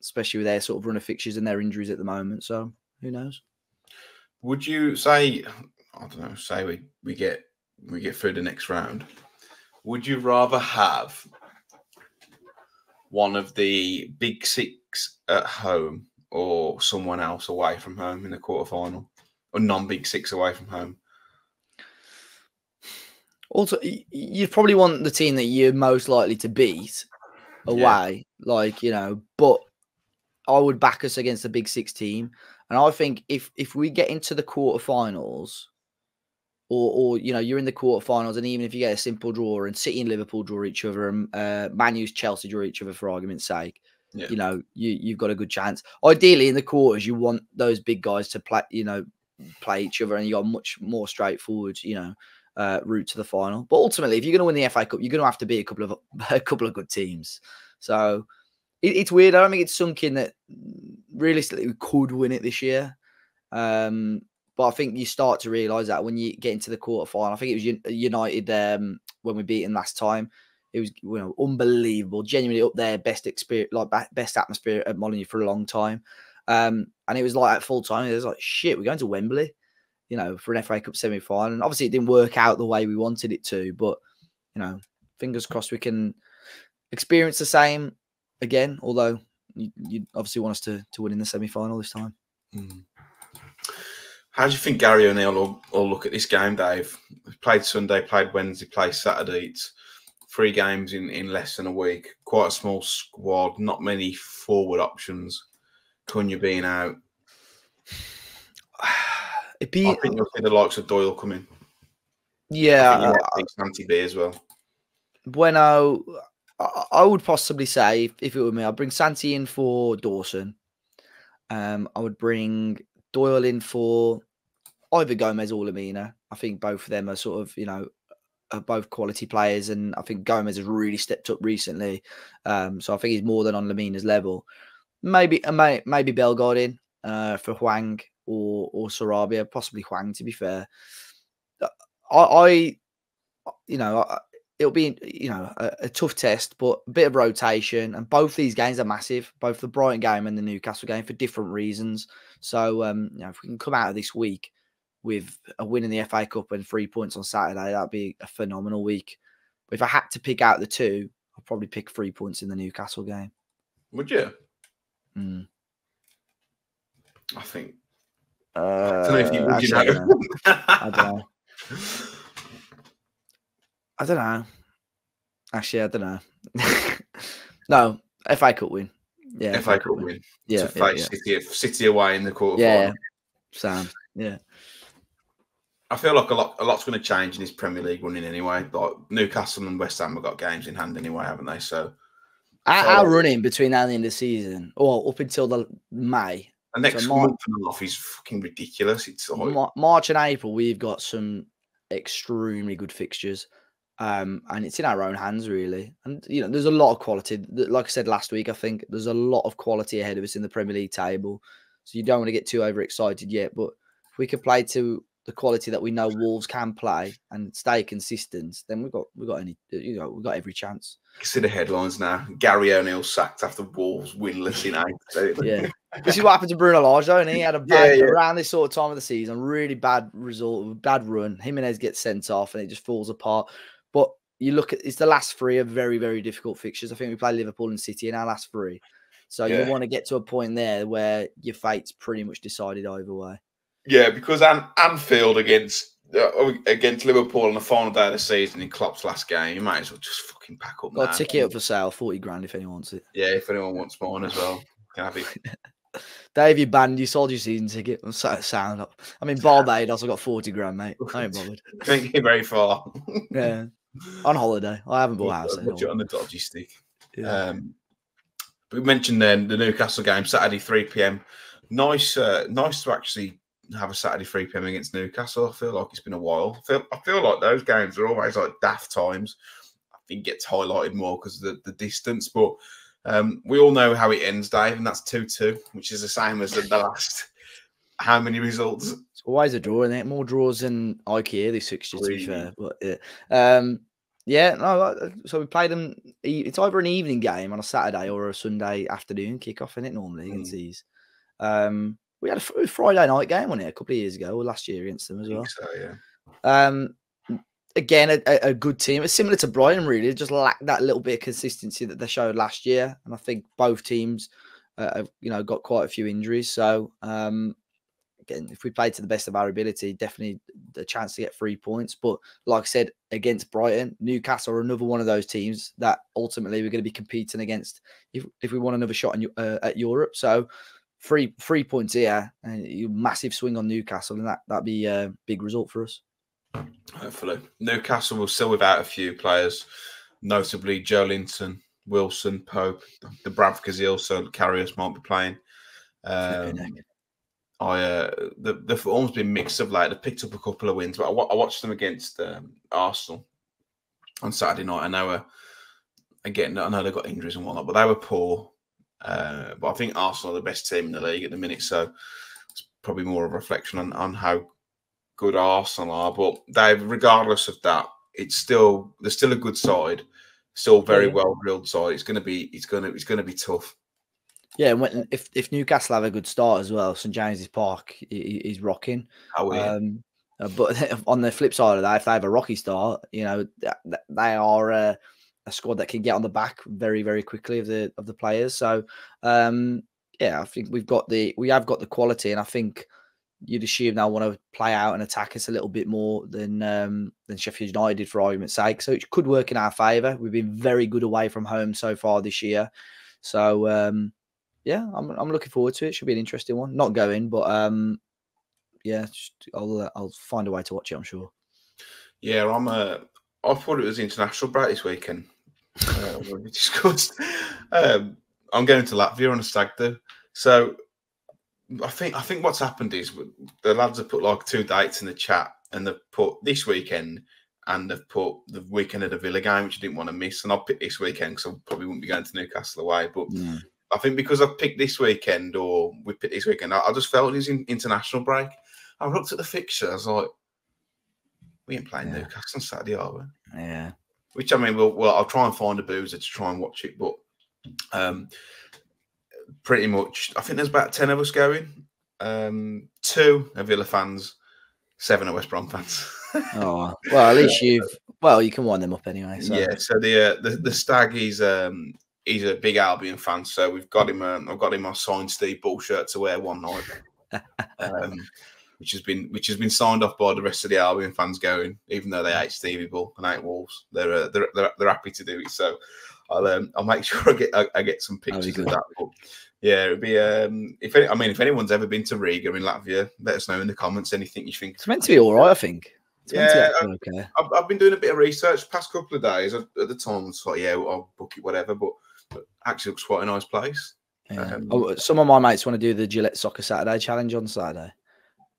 especially with their sort of run of fixtures and their injuries at the moment. So who knows? Would you say? I don't know. Say we get through the next round. Would you rather have one of the big six at home or someone else away from home in the quarterfinal, or non-big six away from home? Also, you probably want the team that you're most likely to beat away, yeah. Like, you know, but I would back us against the big six team. And I think if we get into the quarterfinals, or you know, you're in the quarterfinals, and even if you get a simple draw, and City and Liverpool draw each other, and Man U's Chelsea draw each other for argument's sake, yeah. You know, you've got a good chance. Ideally, in the quarters, you want those big guys to play, you know, play each other, and you got much more straightforward, you know, route to the final. But ultimately, if you're going to win the FA Cup, you're going to have to beat a couple of good teams. So it's weird. I don't think it's sunk in that realistically we could win it this year. But I think you start to realise that when you get into the quarterfinal. I think it was United when we beat him last time. It was, you know, unbelievable, genuinely up there, best experience, like best atmosphere at Molineux for a long time. And it was like at full time, it was like, shit, we're going to Wembley, you know, for an FA Cup semi-final. And obviously it didn't work out the way we wanted it to, but, you know, fingers crossed we can experience the same again, although you obviously want us to win in the semi-final this time. Mm. How do you think Gary O'Neill will look at this game, Dave? Played Sunday, played Wednesday, played Saturday. It's 3 games in less than a week. Quite a small squad, not many forward options. Cunha being out. I think you'll see the likes of Doyle come in. Yeah. Santi B as well. Bueno, I would possibly say, if it were me, I'd bring Santi in for Dawson. I would bring Doyle in for either Gomes or Lemina. I think both of them are sort of, you know, are both quality players. And I think Gomes has really stepped up recently. So I think he's more than on Lemina's level. Maybe Bellegarde in for Hwang or Sarabia, possibly Hwang, to be fair. It'll be, you know, a tough test, but a bit of rotation. And both these games are massive, both the Brighton game and the Newcastle game, for different reasons. So, you know, if we can come out of this week with a win in the FA Cup and 3 points on Saturday, that'd be a phenomenal week. But if I had to pick out the two, I'd probably pick 3 points in the Newcastle game. Would you? Mm. I think. I don't know if you would, you know. I don't know. I don't know. Actually, I don't know. No, FA Cup win. Yeah, FA Cup win. Yeah, to fight City away in the quarter. Yeah, Sam. Yeah. I feel like a lot's going to change in this Premier League running anyway. Like Newcastle and West Ham have got games in hand anyway, haven't they? So our running between now and the end of the season, or up until the May. The next month and a half is fucking ridiculous. It's like March and April. We've got some extremely good fixtures, and it's in our own hands really. And you know, there's a lot of quality. Like I said last week, I think there's a lot of quality ahead of us in the Premier League table. So you don't want to get too overexcited yet. But if we could play to the quality that we know Wolves can play and stay consistent, then we've got every chance. You see the headlines now: Gary O'Neill sacked after Wolves winless in 8. Yeah, this is what happened to Bruno Lage, though, and he had a bad around this sort of time of the season, really bad result, bad run. Jimenez gets sent off, and it just falls apart. But you look at it's the last three are very, very difficult fixtures. I think we play Liverpool and City in our last three, so you want to get to a point there where your fate's pretty much decided either way. Yeah, because Anfield against Liverpool on the final day of the season in Klopp's last game, you might as well just fucking pack up. Got a ticket up for sale, 40 grand if anyone wants it. Yeah, if anyone wants mine as well, can have it. Dave, you banned. You sold your season ticket. I'm so sound up. I'm in Barbados. I got 40 grand, mate. I ain't bothered. Don't get very far. Yeah, on holiday. I haven't bought a house. Put you on the dodgy stick. Yeah. We mentioned then the Newcastle game Saturday 3 p.m. Nice to actually have a Saturday 3 p.m. against Newcastle. I feel like it's been a while. I feel like those games are always like daft times. I think it gets highlighted more because of the distance. But we all know how it ends, Dave, and that's 2-2, which is the same as the last. How many results? It's always a draw, isn't it? More draws than IKEA this fixture, to be fair. But so we played them. It's either an evening game on a Saturday or a Sunday afternoon kickoff, isn't it? Normally against these. We had a Friday night game on it a couple of years ago, or last year against them as well. So, yeah. Again, a good team. It's similar to Brighton, really. Just lacked that little bit of consistency that they showed last year. And I think both teams, have, you know, got quite a few injuries. So, again, if we played to the best of our ability, definitely a chance to get 3 points. But like I said, against Brighton, Newcastle are another one of those teams that ultimately we're going to be competing against if we want another shot in, at Europe. So, Three points here, and a massive swing on Newcastle, and that'd be a big result for us. Hopefully. Newcastle will still without a few players, notably Joelinton, Wilson, Pope, the Bradford Gazelle, so Carrius might be playing. The form's been mixed of late. They've picked up a couple of wins, but I watched them against Arsenal on Saturday night, and they were, again, I know they've got injuries and whatnot, but they were poor. But I think Arsenal are the best team in the league at the minute, so it's probably more of a reflection on how good Arsenal are. But they, regardless of that, they're still a good side, still very well drilled side. It's gonna be tough. Yeah, and if Newcastle have a good start as well, St James's Park is rocking. Oh, yeah. But on the flip side of that, if they have a rocky start, you know they are. A squad that can get on the back very, very quickly of the players. So I think we have got the quality, and I think you'd assume they'll want to play out and attack us a little bit more than Sheffield United did, for argument's sake. So it could work in our favour. We've been very good away from home so far this year. So I'm looking forward to it. Should be an interesting one. Not going, but I'll find a way to watch it, I'm sure. Yeah, I thought it was international break this weekend. We discussed. I'm going to Latvia on a stag do. So I think what's happened is the lads have put like 2 dates in the chat, and they've put this weekend and they've put the weekend of the Villa game, which I didn't want to miss. And I'll pick this weekend because I probably wouldn't be going to Newcastle away. But I think because I've picked this weekend, or we picked this weekend, I just felt it was an international break. I looked at the fixture. I was like, we ain't playing Newcastle on Saturday, are we? Yeah. Which, I mean, I'll try and find a boozer to try and watch it, but pretty much, I think there's about 10 of us going. 2 are Villa fans, 7 are West Brom fans. Oh, well, at least you can wind them up anyway. So. Yeah, so the stag, he's a big Albion fan, so I've got him my signed Steve Ball shirt to wear one night. which has been signed off by the rest of the Albion fans going, even though they hate Stevie Bull and hate Wolves, they're happy to do it. So I'll make sure I get some pictures of that. But yeah, it'd be if anyone's ever been to Riga in Latvia, let us know in the comments anything you think. It's meant to be all right, I think. Yeah, okay. I've been doing a bit of research past couple of days. At the time, it's like, yeah, I'll book it, whatever. But actually, looks quite a nice place. Yeah. Some of my mates want to do the Gillette Soccer Saturday Challenge on Saturday,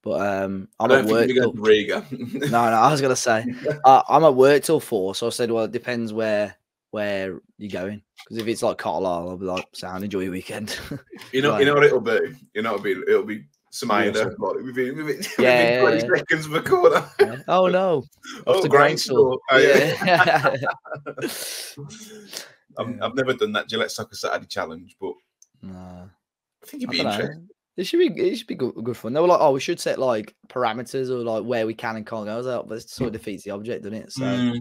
but I'm at work. Think till... Riga. No, I was gonna say I'm at work till 4, so I said, well, it depends where you're going, because if it's like Carlisle, I'll be like, sound, enjoy your weekend. You know, like, you know what it'll be. You know, it'll be. Semedo, like, within 20 seconds of a corner. Yeah. Oh no! Off the grain store. Oh, yeah. I've never done that Gillette Soccer Saturday Challenge, but I think it'd be interesting. It should be good fun. They were like, oh, we should set like parameters or like where we can and can't go. I was like, that sort of defeats the object, doesn't it? So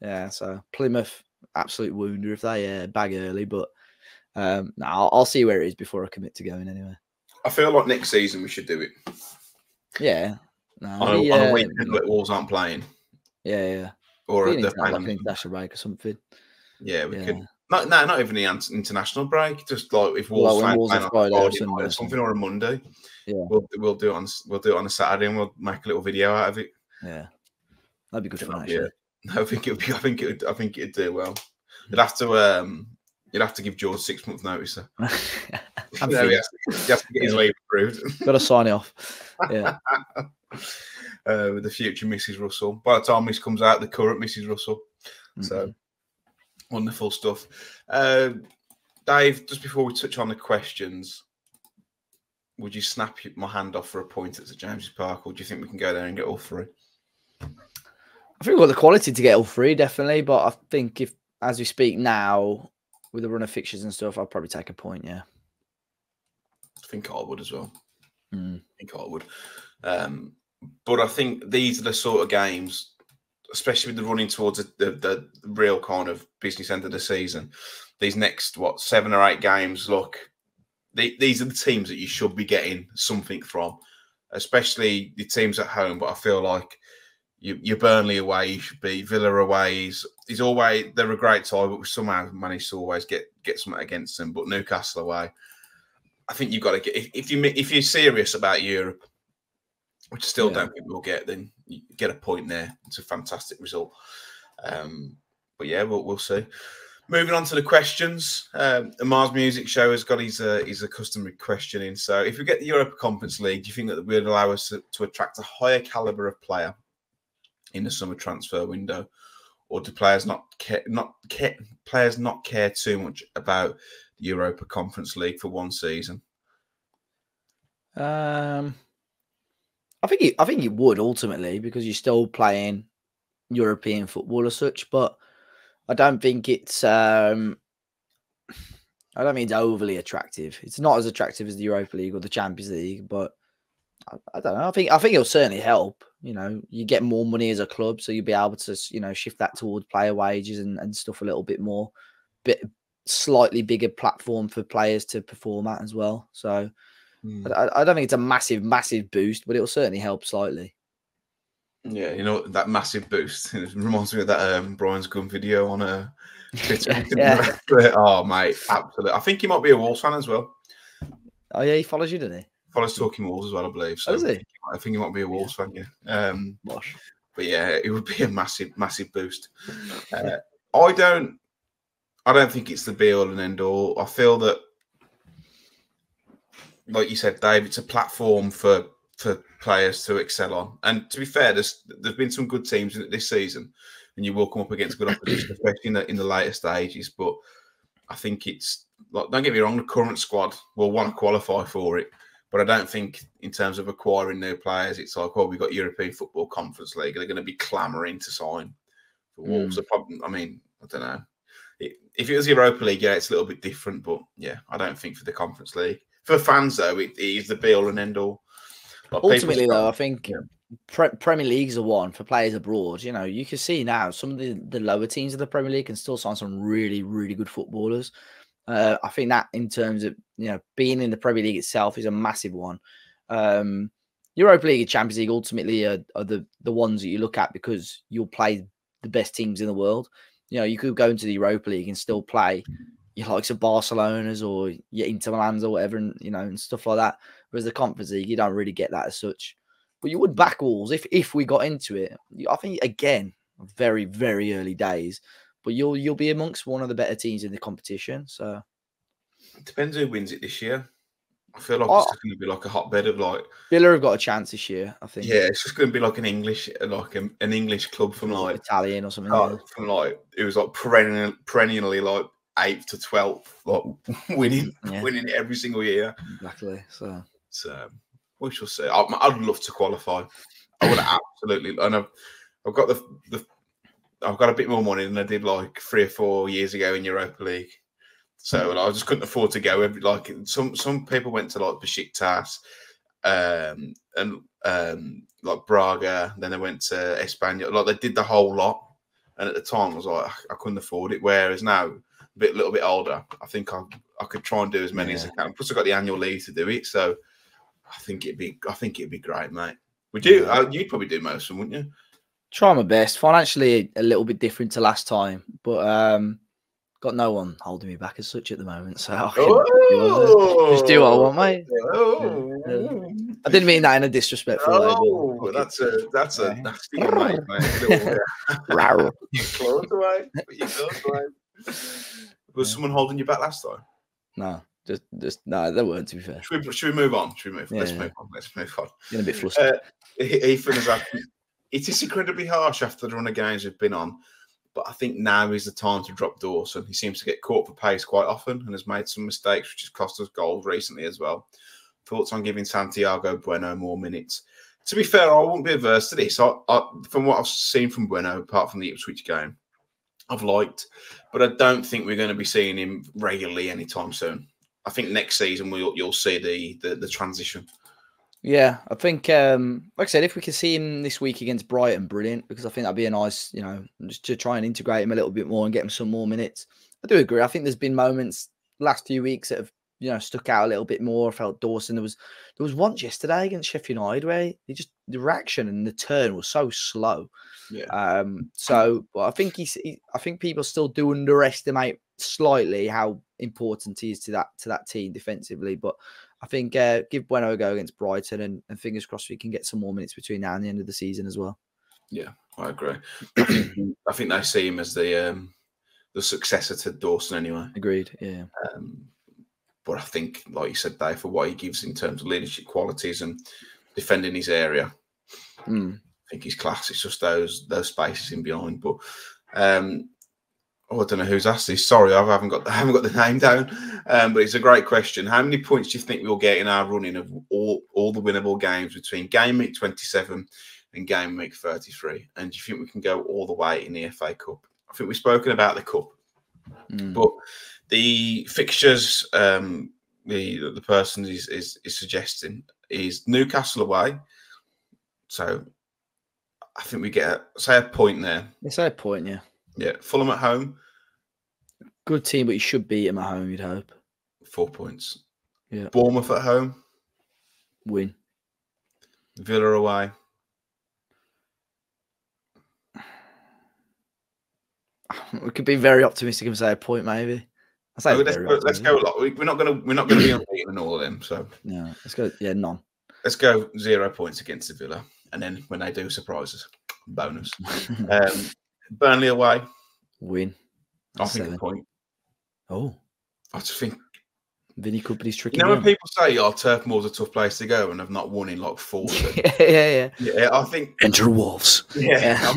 yeah, so Plymouth, absolute wounder if they bag early, but no, I'll see where it is before I commit to going anyway. I feel like next season we should do it. Yeah. No, on a weekend that Wolves aren't playing. Yeah. Or at the international break or something. Yeah, we could. No, not even the international break. Just like if Wolves playing on Friday or something, or a Monday. Yeah. We'll do it on a Saturday and we'll make a little video out of it. Yeah. That'd be good fun, actually. Yeah. I think it'd do well. You'd have to give George 6 months notice. No, he has to get his leave approved. Got to sign it off. Yeah. With the future Mrs. Russell. By the time this comes out, the current Mrs. Russell. So wonderful stuff. Dave, just before we touch on the questions, would you snap my hand off for a point at St James's Park, or do you think we can go there and get all three? I think we've got the quality to get all three, definitely. But I think if, as we speak now, with the run of fixtures and stuff, I'll probably take a point. Yeah. I think I would as well. I think I would. But I think these are the sort of games, especially with the running towards the real kind of business end of the season, these next, 7 or 8 games, look, these are the teams that you should be getting something from, especially the teams at home. But I feel like your Burnley away, you should be, Villa away is always, they're a great tie, but we somehow manage to always get something against them. But Newcastle away, I think you've got to get, if you're serious about Europe, which I still don't think we'll get, then you get a point there. It's a fantastic result. But yeah, we'll see. Moving on to the questions. The Mars Music Show has got his customary question in. So if we get the Europa Conference League, do you think that will allow us to attract a higher calibre of player in the summer transfer window, or do players not care too much about Europa Conference League for one season? I think it would ultimately, because you're still playing European football as such, but I don't think it's I don't think it's overly attractive. It's not as attractive as the Europa League or the Champions League, but I don't know. I think it'll certainly help. You know, you get more money as a club, so you'll be able to, you know, shift that towards player wages and stuff a little bit more. Slightly bigger platform for players to perform at as well. So I don't think it's a massive boost, but it'll certainly help slightly. Yeah, you know, that massive boost. It reminds me of that Brian's Gun video on a Twitter. Yeah. Oh, mate, absolutely. I think he might be a Wolves fan as well. Oh, yeah, he follows you, doesn't he? Follows Talking Wolves as well, I believe. So, does he? I think he might be a Wolves fan, yeah. But yeah, it would be a massive boost. I don't think it's the be-all and end-all. I feel that, like you said, Dave, it's a platform for players to excel on. And to be fair, there's been some good teams this season, and you will come up against good opposition, especially in the later stages. But I think it's, like, don't get me wrong, the current squad will want to qualify for it. But I don't think, in terms of acquiring new players, it's like, oh, we've got European Football Conference League, and they're going to be clamouring to sign. The Wolves are probably, I mean, I don't know. If it was Europa League, yeah, it's a little bit different. But, yeah, I don't think for the Conference League. For fans, though, it is the be-all and end-all. Ultimately, though, I think Premier League's the one for players abroad. You know, you can see now some of the lower teams of the Premier League can still sign some really, really good footballers. I think that in terms of, you know, being in the Premier League itself is a massive one. Europa League and Champions League ultimately are the ones that you look at because you'll play the best teams in the world. You know, you could go into the Europa League and still play your likes of Barcelona's or your Inter Milan's or whatever, and you know, and stuff like that. Whereas the Conference League, you don't really get that as such. But you would back Wolves if we got into it. I think again, very, very early days. But you'll be amongst one of the better teams in the competition. So it depends who wins it this year. I feel like it's just going to be like a hotbed of like Villa have got a chance this year, I think. Yeah, it's just going to be like an English club from like Italian or something. From like it was like perennially like 8th to 12th, like winning every single year. Exactly. So we shall see. I'd love to qualify. I would absolutely. And I've got I've got a bit more money than I did like 3 or 4 years ago in Europa League. So like, I just couldn't afford to go. Like some people went to like Besiktas, and like Braga. Then they went to Espanyol. Like they did the whole lot. And at the time, I was like, I couldn't afford it. Whereas now, a little bit older, I think I could try and do as many as I can. Plus, I got the annual leave to do it. So I think it'd be great, mate. Would you? Yeah. You'd probably do most of them, wouldn't you? Try my best. Financially, a little bit different to last time, but got no one holding me back as such at the moment, so I can just do what I want, mate. I didn't mean that in a disrespectful way. Oh, that's a nasty one, mate. Was someone holding you back last time? No, no, they weren't. To be fair, should we move on? Let's move on. Getting a bit flustered. Ethan is asking, it is incredibly harsh after the run of games we've been on. But I think now is the time to drop Dawson. He seems to get caught for pace quite often and has made some mistakes, which has cost us goals recently as well. Thoughts on giving Santiago Bueno more minutes? To be fair, I wouldn't be averse to this. From what I've seen from Bueno, apart from the Ipswich game, I've liked. But I don't think we're going to be seeing him regularly anytime soon. I think next season you'll see the transition. Yeah, I think, like I said, if we can see him this week against Brighton, brilliant, because I think that'd be a nice, you know, just to try and integrate him a little bit more and get him some more minutes. I do agree. I think there's been moments last few weeks that have, you know, stuck out a little bit more. I felt Dawson, there was once yesterday against Sheffield United where the reaction and the turn was so slow. Yeah. But I think I think people still do underestimate slightly how important he is to that team defensively, but I think give Bueno a go against Brighton, and fingers crossed we can get some more minutes between now and the end of the season as well. Yeah, I agree. I think they see him as the successor to Dawson anyway. Agreed, yeah. But I think, like you said, Dave, for what he gives in terms of leadership qualities and defending his area, I think he's class. It's just those spaces in behind. But I don't know who's asked this. Sorry, I haven't got the name down. But it's a great question. How many points do you think we'll get in our running of all the winnable games between game week 27 and game week 33? And do you think we can go all the way in the FA Cup? I think we've spoken about the cup, but the fixtures the person is suggesting is Newcastle away. So I think we get say a point there. It's a point, yeah. Yeah, Fulham at home. Good team, but you should beat them at home, you'd hope. 4 points. Yeah. Bournemouth at home. Win. Villa away. We could be very optimistic and say a point, maybe. No, let's go a lot. We're not gonna be unbeaten in all of them. So yeah, let's go. Yeah, none. Let's go 0 points against the Villa, and then when they do surprises, bonus. Burnley away. Win. That's a point. Oh. I just think Vinny Company's tricky. You know when people say, oh, Turf Moor's a tough place to go and have not won in like 4. Yeah, I think enter Wolves. Yeah.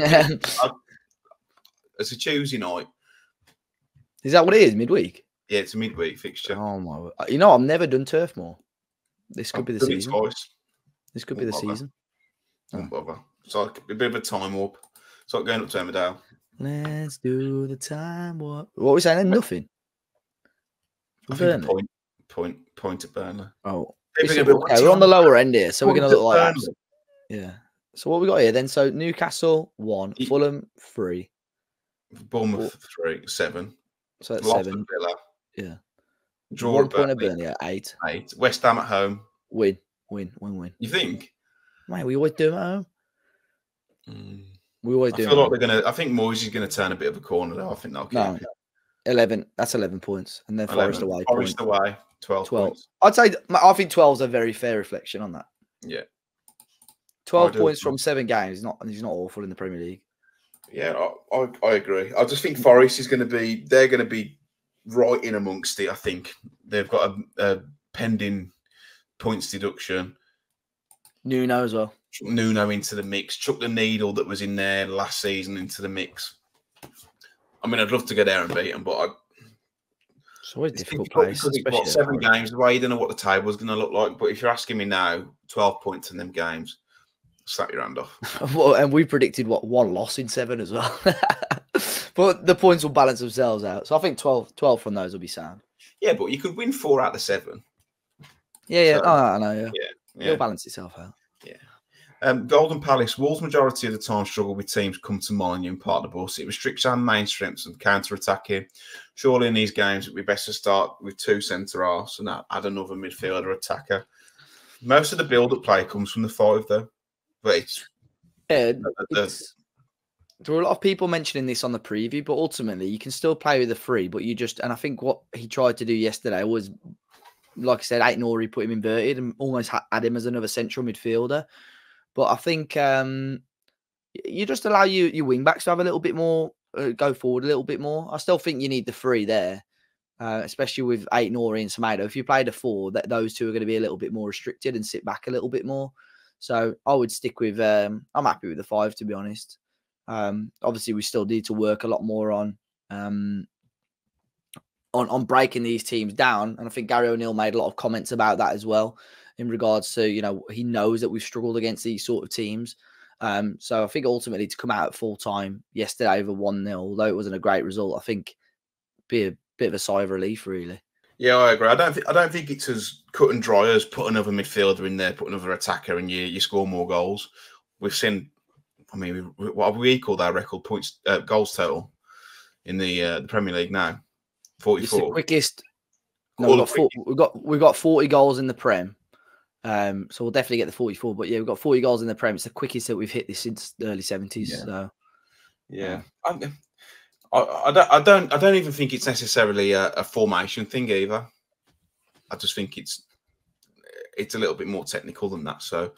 It's a Tuesday night. Is that what it is? Midweek? Yeah, it's a midweek fixture. Oh my word. You know, I've never done Turf Moor. This could be the season. Twice. This could be the season. Don't bother. It's like a bit of a time warp. It's like going up to Emmerdale. Let's do the time warp. What were we saying then? Nothing. Point at Burnley. Oh. We're on the lower end here, so we're going to look like that. Yeah. So what we got here then? So Newcastle 1, Fulham 3. Bournemouth 3, 7. So that's Loft 7. Villa. Yeah. Draw at Burnley. 8. West Ham at home. Win. You think? Mate, we always do them at home. We always do. I feel like they're going to. I think Moyes is going to turn a bit of a corner though. I think they'll keep it. 11. That's 11 points, and then Forest away. Forest away. 12 points. I'd say. I think 12 is a very fair reflection on that. Yeah. 12 points from 7 games. He's not awful in the Premier League. Yeah, I agree. I just think Forest is going to be. They're going to be right in amongst it. I think they've got a pending points deduction. Nuno as well. Nuno into the mix. Chuck the needle that was in there last season into the mix. I mean, I'd love to go there and beat them, but it's always difficult place. Because it's got 7 games away. You don't know what the table's going to look like. But if you're asking me now, 12 points in them games, slap your hand off. Well, and we predicted, what, 1 loss in 7 as well. But the points will balance themselves out. So I think 12 from those will be sound. Yeah, but you could win 4 out of 7. Yeah, yeah. So, oh, I know, yeah. It'll balance itself out. Yeah. Golden Palace. Wolves majority of the time struggle with teams come to mind and park the bus. It restricts our main strengths and counter-attacking. Surely in these games, it'd be best to start with 2 centre-halves and add another midfielder attacker. Most of the build-up play comes from the 5, though. But there were a lot of people mentioning this on the preview, but ultimately, you can still play with the 3, but you just... And I think what he tried to do yesterday was... Like I said, Ait-Nouri put him inverted and almost had him as another central midfielder. But I think you just allow your wing backs to have a little bit more, go forward a little bit more. I still think you need the 3 there, especially with Ait-Nouri and Semedo. If you played a 4, that those two are going to be a little bit more restricted and sit back a little bit more. So I would stick with. I'm happy with the 5, to be honest. Obviously, we still need to work a lot more on breaking these teams down. And I think Gary O'Neill made a lot of comments about that as well in regards to, you know, he knows that we've struggled against these sort of teams. So I think ultimately to come out at full time yesterday over 1-0, although it wasn't a great result, I think be a bit of a sigh of relief, really. Yeah, I agree. I don't think it's as cut and dry as put another midfielder in there, put another attacker and you score more goals. We've seen, I mean, what have we equaled our record points, goals total in the Premier League now? 44. It's the quickest. No, we've got 40 goals in the Prem, so we'll definitely get the 44. But yeah, we've got 40 goals in the Prem. It's the quickest that we've hit this since the early '70s. Yeah. So, yeah, I don't even think it's necessarily a formation thing either. I just think it's a little bit more technical than that. So.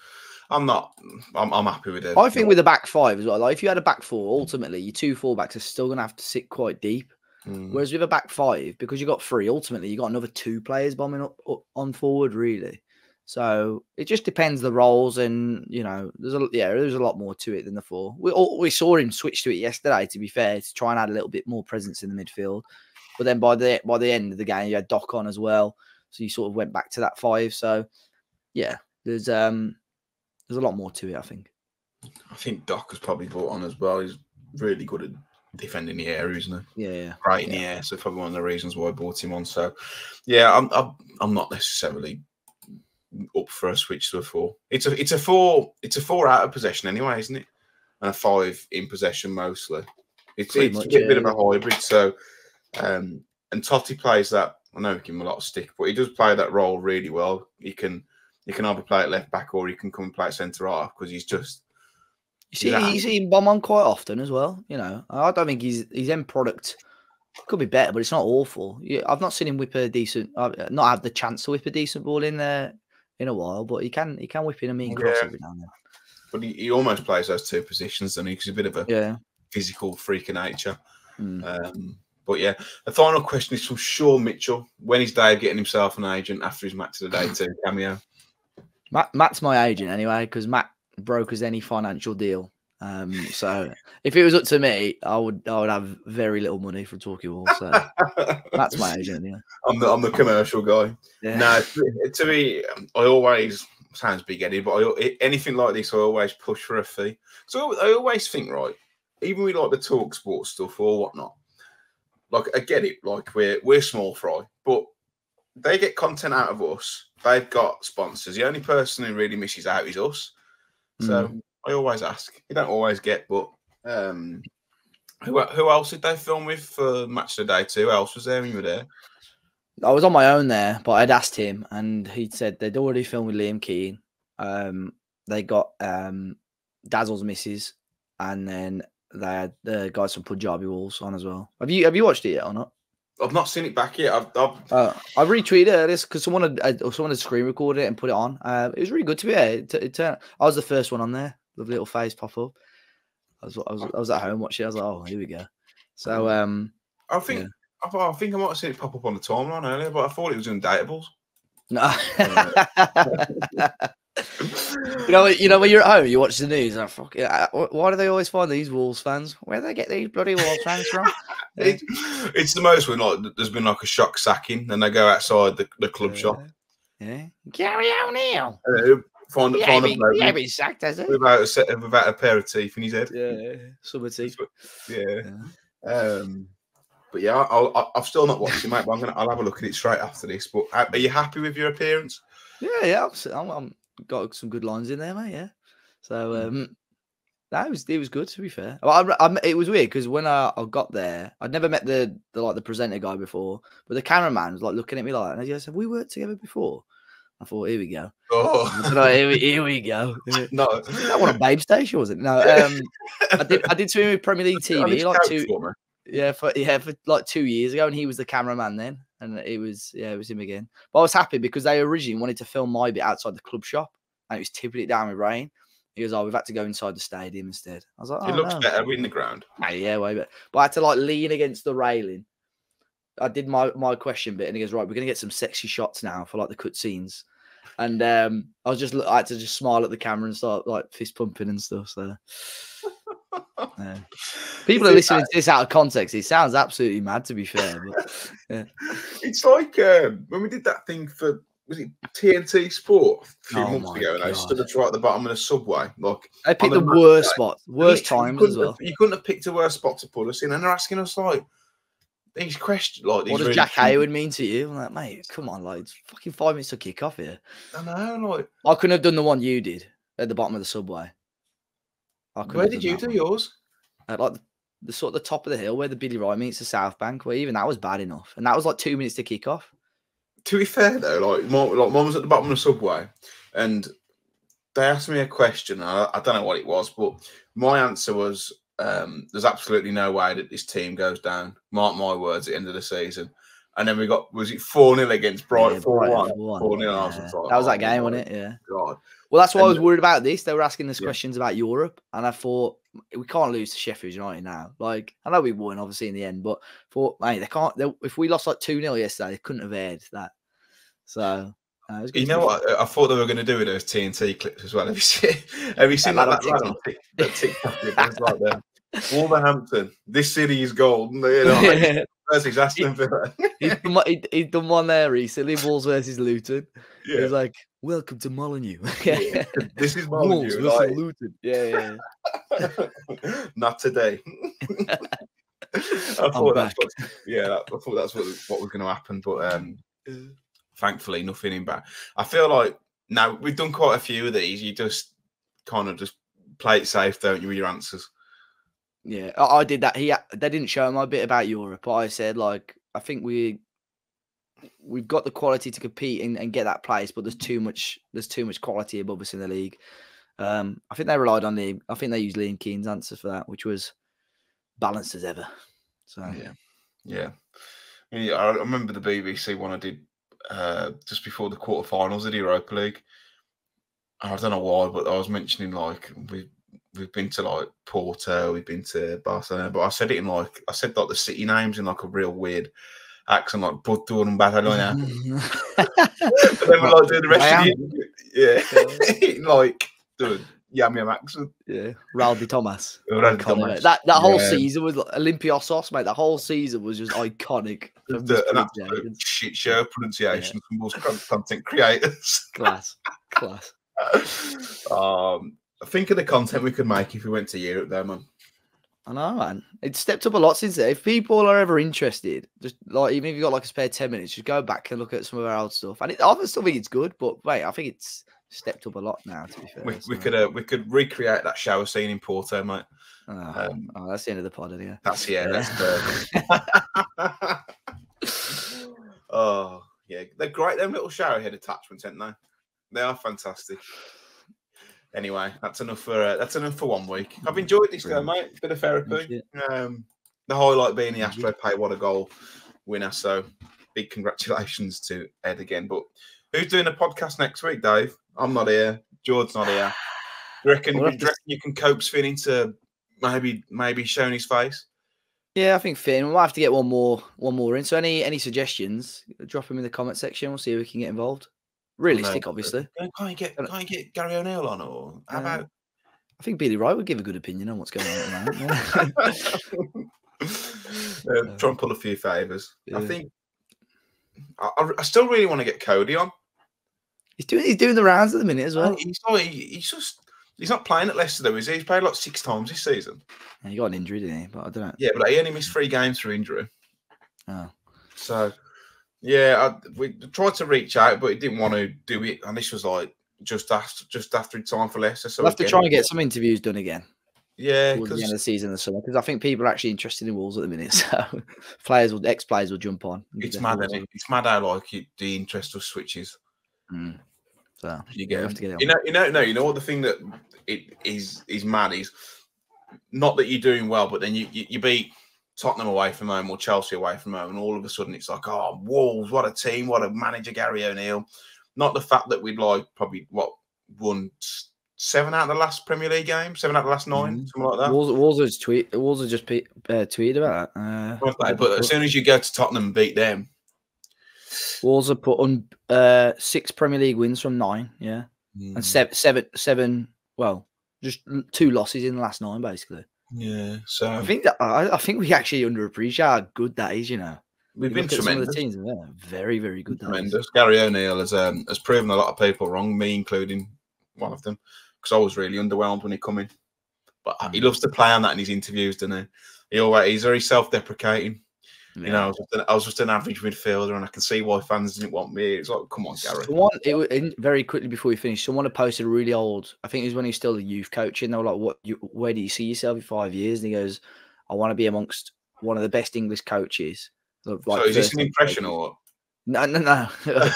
I'm happy with it. I think with the back 5 as well. Like if you had a back 4, ultimately your 2 fullbacks are still going to have to sit quite deep. Whereas with a back 5, because you got 3, ultimately you got another 2 players bombing up on forward, really. So it just depends the roles, and you know, there's a lot more to it than the 4. We saw him switch to it yesterday. To be fair, to try and add a little bit more presence in the midfield, but then by the end of the game, you had Doc on as well, so you sort of went back to that 5. So yeah, there's a lot more to it. I think Doc has probably brought on as well. He's really good at defending the air, isn't he? Yeah, right in the air. So probably one of the reasons why I brought him on. So, yeah, I'm not necessarily up for a switch to a 4. It's a four out of possession anyway, isn't it? And a 5 in possession mostly. It's a bit of a hybrid. So, and Toti plays that. I know we give him a lot of stick, but he does play that role really well. He can either play at left back or he can come and play at centre half because he's just. You see him bomb on quite often as well. You know, I don't think his end product could be better, but it's not awful. I've not seen him whip a decent, not have the chance to whip a decent ball in there in a while, but he can whip in a mean cross every now and then. But he almost plays those 2 positions, and he's a bit of a physical freak of nature. But yeah, the final question is from Sean Mitchell: when is Dave getting himself an agent after his Match of the Day 2 cameo? Matt's my agent anyway, because Matt broke as any financial deal. So if it was up to me, I would have very little money from Talking Wolves. So that's my agent. Yeah. I'm the commercial guy. Yeah. No, to me, I always sounds big-headed, but anything like this, I always push for a fee. So I always think, right, even with like the Talk Sports stuff or whatnot, like I get it, like we're small fry, but they get content out of us. They've got sponsors. The only person who really misses out is us. So I always ask. You don't always get, but who else did they film with for Match of the Day 2? Who else was there when you were there? I was on my own there, but I'd asked him, and he said they'd already filmed with Liam Keane. they got Dazzle's missus, and then they had the guys from Punjabi Wolves on as well. Have you watched it yet or not? I've not seen it back yet. I retweeted this because someone had screen recorded it and put it on. It was really good to be there. It turned. I was the first one on there. The little face pop up. I was at home watching. I was like, oh, here we go. So I think yeah. I think I might have seen it pop up on the timeline earlier, but I thought it was in Datables. No. You know, when you're at home, you watch the news. And fuck it, why do they always find these Wolves fans? Where do they get these bloody Wolves fans from? It's the most when like there's been like a shock sacking, and they go outside the club shop. Yeah, Gary O'Neill. Find a bloke. Yeah, he's sacked, has it? Without a pair of teeth in his head. Yeah, some of teeth. Yeah. But yeah, I've still not watched it, mate. But I'll have a look at it straight after this. But are you happy with your appearance? Yeah. I'm got some good lines in there, mate. Yeah. So it was good, to be fair. Well, it was weird because when I got there, I'd never met the presenter guy before, but the cameraman was like looking at me like, and he said, "We worked together before." I thought, here we go. Oh. Here we go. No, that wasn't a Babe Station, was it? No, I did swim with Premier League TV like for like 2 years ago, and he was the cameraman then, and it was him again. But I was happy because they originally wanted to film my bit outside the club shop, and it was tipping it down with rain. He goes, "Oh, we've had to go inside the stadium instead." I was like, "Oh, it looks better in the ground." Yeah, way better. But I had to like lean against the railing. I did my question bit, and he goes, "Right, we're gonna get some sexy shots now for like the cutscenes." And I had to just smile at the camera and start like fist pumping and stuff. So yeah. People are listening to this out of context. It sounds absolutely mad, to be fair. But, yeah. It's like when we did that thing for was it TNT Sport a few months ago, and I stood right at the bottom of the subway. Like I picked the worst spot, worst time as well. You couldn't have picked a worse spot to put us in, and they're asking us like. These questions, like, what does Jack Hayward mean to you? I'm like, mate, come on, like, it's fucking 5 minutes to kick off here. I know, like, I couldn't have done the one you did at the bottom of the subway. Where did you do yours? At like the sort of the top of the hill where the Billy Wright meets the South Bank, where even that was bad enough, and that was like 2 minutes to kick off. To be fair though, like mine was at the bottom of the subway, and they asked me a question. I don't know what it was, but my answer was. There's absolutely no way that this team goes down. Mark my words, at the end of the season. And then we got, was it 4-0 against Brighton? 4-1. 4-0. Yeah. That was that game, wasn't it? Yeah. God. Well, that's why I was worried about this. They were asking us questions about Europe. And I thought, we can't lose to Sheffield United now. Like, I know we won, obviously, in the end. But I thought, mate, they can't. If we lost like 2-0 yesterday, they couldn't have aired that. So... You know what? I thought they were going to do with those TNT clips as well. Have you seen that TikTok right there? Wolverhampton, this city is gold. You know, like, versus Aston Villa. He's done one there recently. Wolves versus Luton. Yeah. He's like, "Welcome to Molineux." Yeah. This is Molineux. Wolves versus Luton. Yeah. Not today. I thought that's what was going to happen, but thankfully, nothing in back. I feel like now we've done quite a few of these. You just kind of just play it safe, don't you, with your answers? Yeah, I did that. They didn't show my bit about Europe. I said, like, I think we've got the quality to compete and get that place, but there's too much quality above us in the league. I think they relied on I think they used Liam Keane's answer for that, which was balanced as ever. So yeah. I remember the BBC one I did. Just before the quarterfinals of the Europa League, I don't know why, but I was mentioning like we've been to like Porto, we've been to Barcelona, but I said it in like the city names in like a real weird accent, like Porto and Barcelona. But then we're like doing the rest of the year, like doing yam accent, Raldi Thomas, iconic. That whole season was like Olympiacos, mate. That whole season was just iconic. An absolute shit show pronunciation from most content creators. Class. Think of the content we could make if we went to Europe, though, man. I know, man. It's stepped up a lot since then. If people are ever interested, just like even if you've got like a spare 10 minutes, just go back and look at some of our old stuff. And I still think it's good, but mate, I think it's stepped up a lot now, to be fair. We could recreate that shower scene in Porto, mate. That's the end of the pod, anyway. That's Oh yeah, they're great. Them little showerhead attachments, aren't they? They are fantastic. Anyway, that's enough for 1 week. I've enjoyed this though, mate. Bit of therapy. The highlight being the Astro Pay what a goal winner. So big congratulations to Ed again. But who's doing a podcast next week, Dave? I'm not here. George's not here. Do you reckon you can coax Finn into maybe showing his face? Yeah, I think Finn. We might have to get one more in. So any suggestions? Drop them in the comment section. We'll see if we can get involved. Realistic, obviously. Can't you get Gary O'Neill on, or how about? I think Billy Wright would give a good opinion on what's going on at the moment. Try and pull a few favours. Yeah. I think I still really want to get Cody on. He's doing the rounds at the minute as well. He's not playing at Leicester though, is he? He's played like 6 times this season. Yeah, he got an injury, didn't he? But I don't know. Yeah, but he only missed 3 games through injury. Oh, so. Yeah, we tried to reach out, but he didn't want to do it. And this was like just after time for Leicester. So we'll have to try and get some interviews done again. Yeah, towards the end of the season or something, because I think people are actually interested in Wolves at the minute. So ex-players will jump on. It's mad, isn't it? It's mad how like the interest of switches. Mm. So you have to get it on. You know the thing that it is mad is not that you're doing well, but then you beat Tottenham away from home or Chelsea away from home, and all of a sudden it's like, oh, Wolves, what a team, what a manager, Gary O'Neill. Not the fact that we'd like probably won 7 out of the last Premier League game, 7 out of the last 9, something like that. Wolves just tweeted about that. But as soon as you go to Tottenham and beat them, Wolves have put on 6 Premier League wins from 9, yeah, and seven. Well, just 2 losses in the last 9, basically. Yeah, so I think we actually underappreciate how good that is. You know, we've been tremendous. Some of the teams, very, very good. Tremendous. Gary O'Neill has proven a lot of people wrong, me including one of them, because I was really underwhelmed when he came in. But he loves to play on that in his interviews, doesn't he? He's very self-deprecating. Yeah. You know, I was just an average midfielder, and I can see why fans didn't want me. It's like, come on, Gary. Very quickly before we finish, someone had posted a really old, I think it was when he was still a youth coach, and they were like, where do you see yourself in 5 years? And he goes, I want to be amongst one of the best English coaches. Like, so is this an impression or what? No. You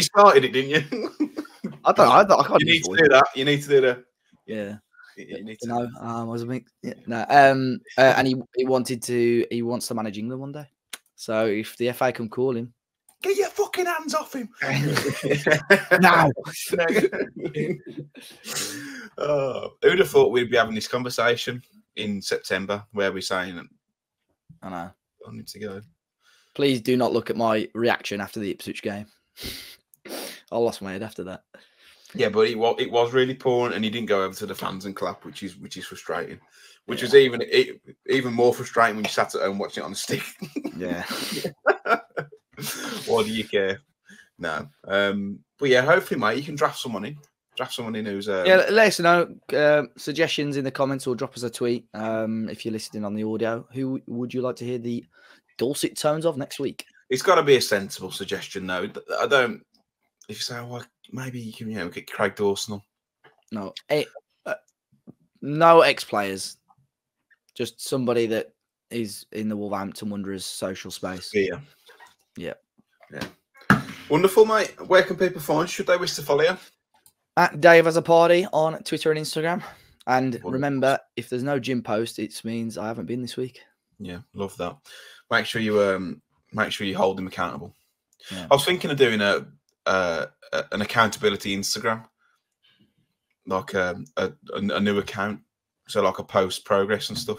started it, didn't you? I don't know. I can't. You need to do that. Yeah. And he wants to manage England one day. So if the FA can call him, get your fucking hands off him now. Who'd have thought we'd be having this conversation in September, where we're saying, "I know, I need to go." Please do not look at my reaction after the Ipswich game. I lost my head after that. Yeah, but it was really poor, and he didn't go over to the fans and clap, which is frustrating. Which was even more frustrating when you sat at home watching it on the stick. Yeah. Or do you care? No. But yeah, hopefully, mate, you can draft someone in. Draft someone in who's let us know suggestions in the comments, or drop us a tweet if you're listening on the audio. Who would you like to hear the dulcet tones of next week? It's got to be a sensible suggestion, though. I don't. If you say, well, maybe you can, get Craig Dawson on. No, no ex-players, just somebody that is in the Wolverhampton Wanderers social space. Yeah. Wonderful, mate. Where can people find? Should they wish to follow you? At Dave Has a Party on Twitter and Instagram. And remember, if there's no gym post, it means I haven't been this week. Yeah, love that. Make sure you hold him accountable. Yeah. I was thinking of doing an accountability Instagram, like a new account, so like a post progress and stuff,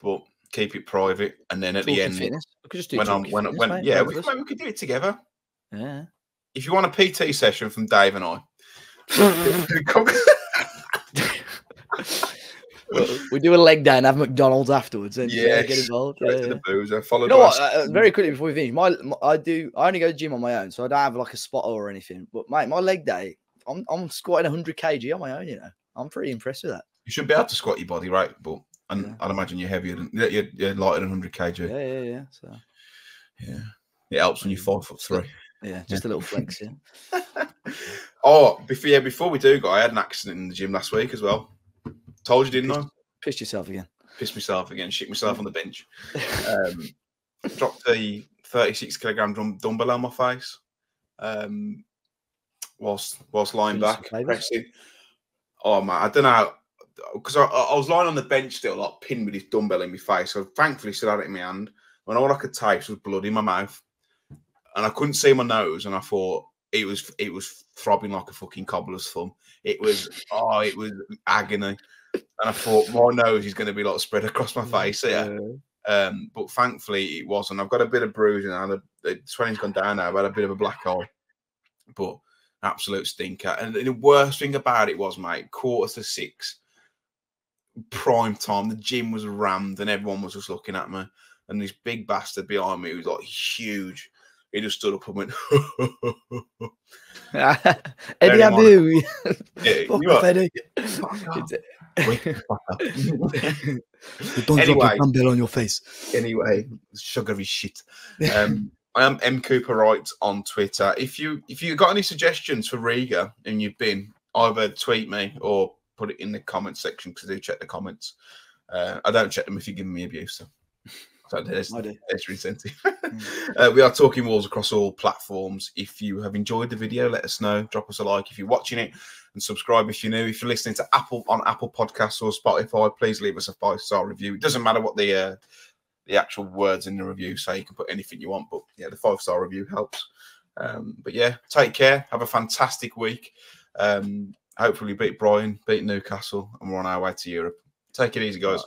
but keep it private. And then at the end, we could do it together. Yeah, if you want a PT session from Dave and I, we do a leg day and have McDonald's afterwards, and get involved. To the boozer, you know what? Very quickly before we finish, I only go to the gym on my own, so I don't have like a spotter or anything. But mate, my leg day, I'm squatting 100 kg on my own. You know, I'm pretty impressed with that. You should be able to squat your body, right? But I'd imagine you're heavier than you're lighter than 100 kg. Yeah. So it helps when you're 5'3". Yeah, just a little flex. Yeah. Before we do go, I had an accident in the gym last week as well. Told you, didn't I? Pissed yourself again. Pissed myself again. Shit myself on the bench. Dropped the 36-kilogram dumbbell on my face. Whilst lying back, pressing. Oh man, I don't know, because I was lying on the bench still, like pinned with his dumbbell in my face. So thankfully still had it in my hand, and all I could taste was blood in my mouth, and I couldn't see my nose. And I thought it was throbbing like a fucking cobbler's thumb. It was oh, it was agony. And I thought my nose is going to be like spread across my face here. But thankfully it wasn't. I've got a bit of bruising. I had the swelling's gone down now. I've had a bit of a black eye, but absolute stinker. And the worst thing about it was, mate, 5:45, prime time. The gym was rammed and everyone was just looking at me. And this big bastard behind me, who was like huge, he just stood up and went, Eddie Abu. Fuck off, Eddie. You don't drop a dumbbell on your face. Anyway, sugary shit. I am M Cooper Wright on Twitter. If you got any suggestions for Riga and you've been, either tweet me or put it in the comment section, because I do check the comments. I don't check them if you're giving me abuse. So there's your incentive. We are Talking Wolves across all platforms. If you have enjoyed the video, let us know. Drop us a like if you're watching it, and subscribe if you're new. If you're listening to Apple Podcasts or Spotify, please leave us a 5-star review. It doesn't matter what the actual words in the review, so you can put anything you want, but yeah, the 5-star review helps. But yeah, take care, have a fantastic week. Hopefully beat Brighton, beat Newcastle, and we're on our way to Europe. Take it easy, guys.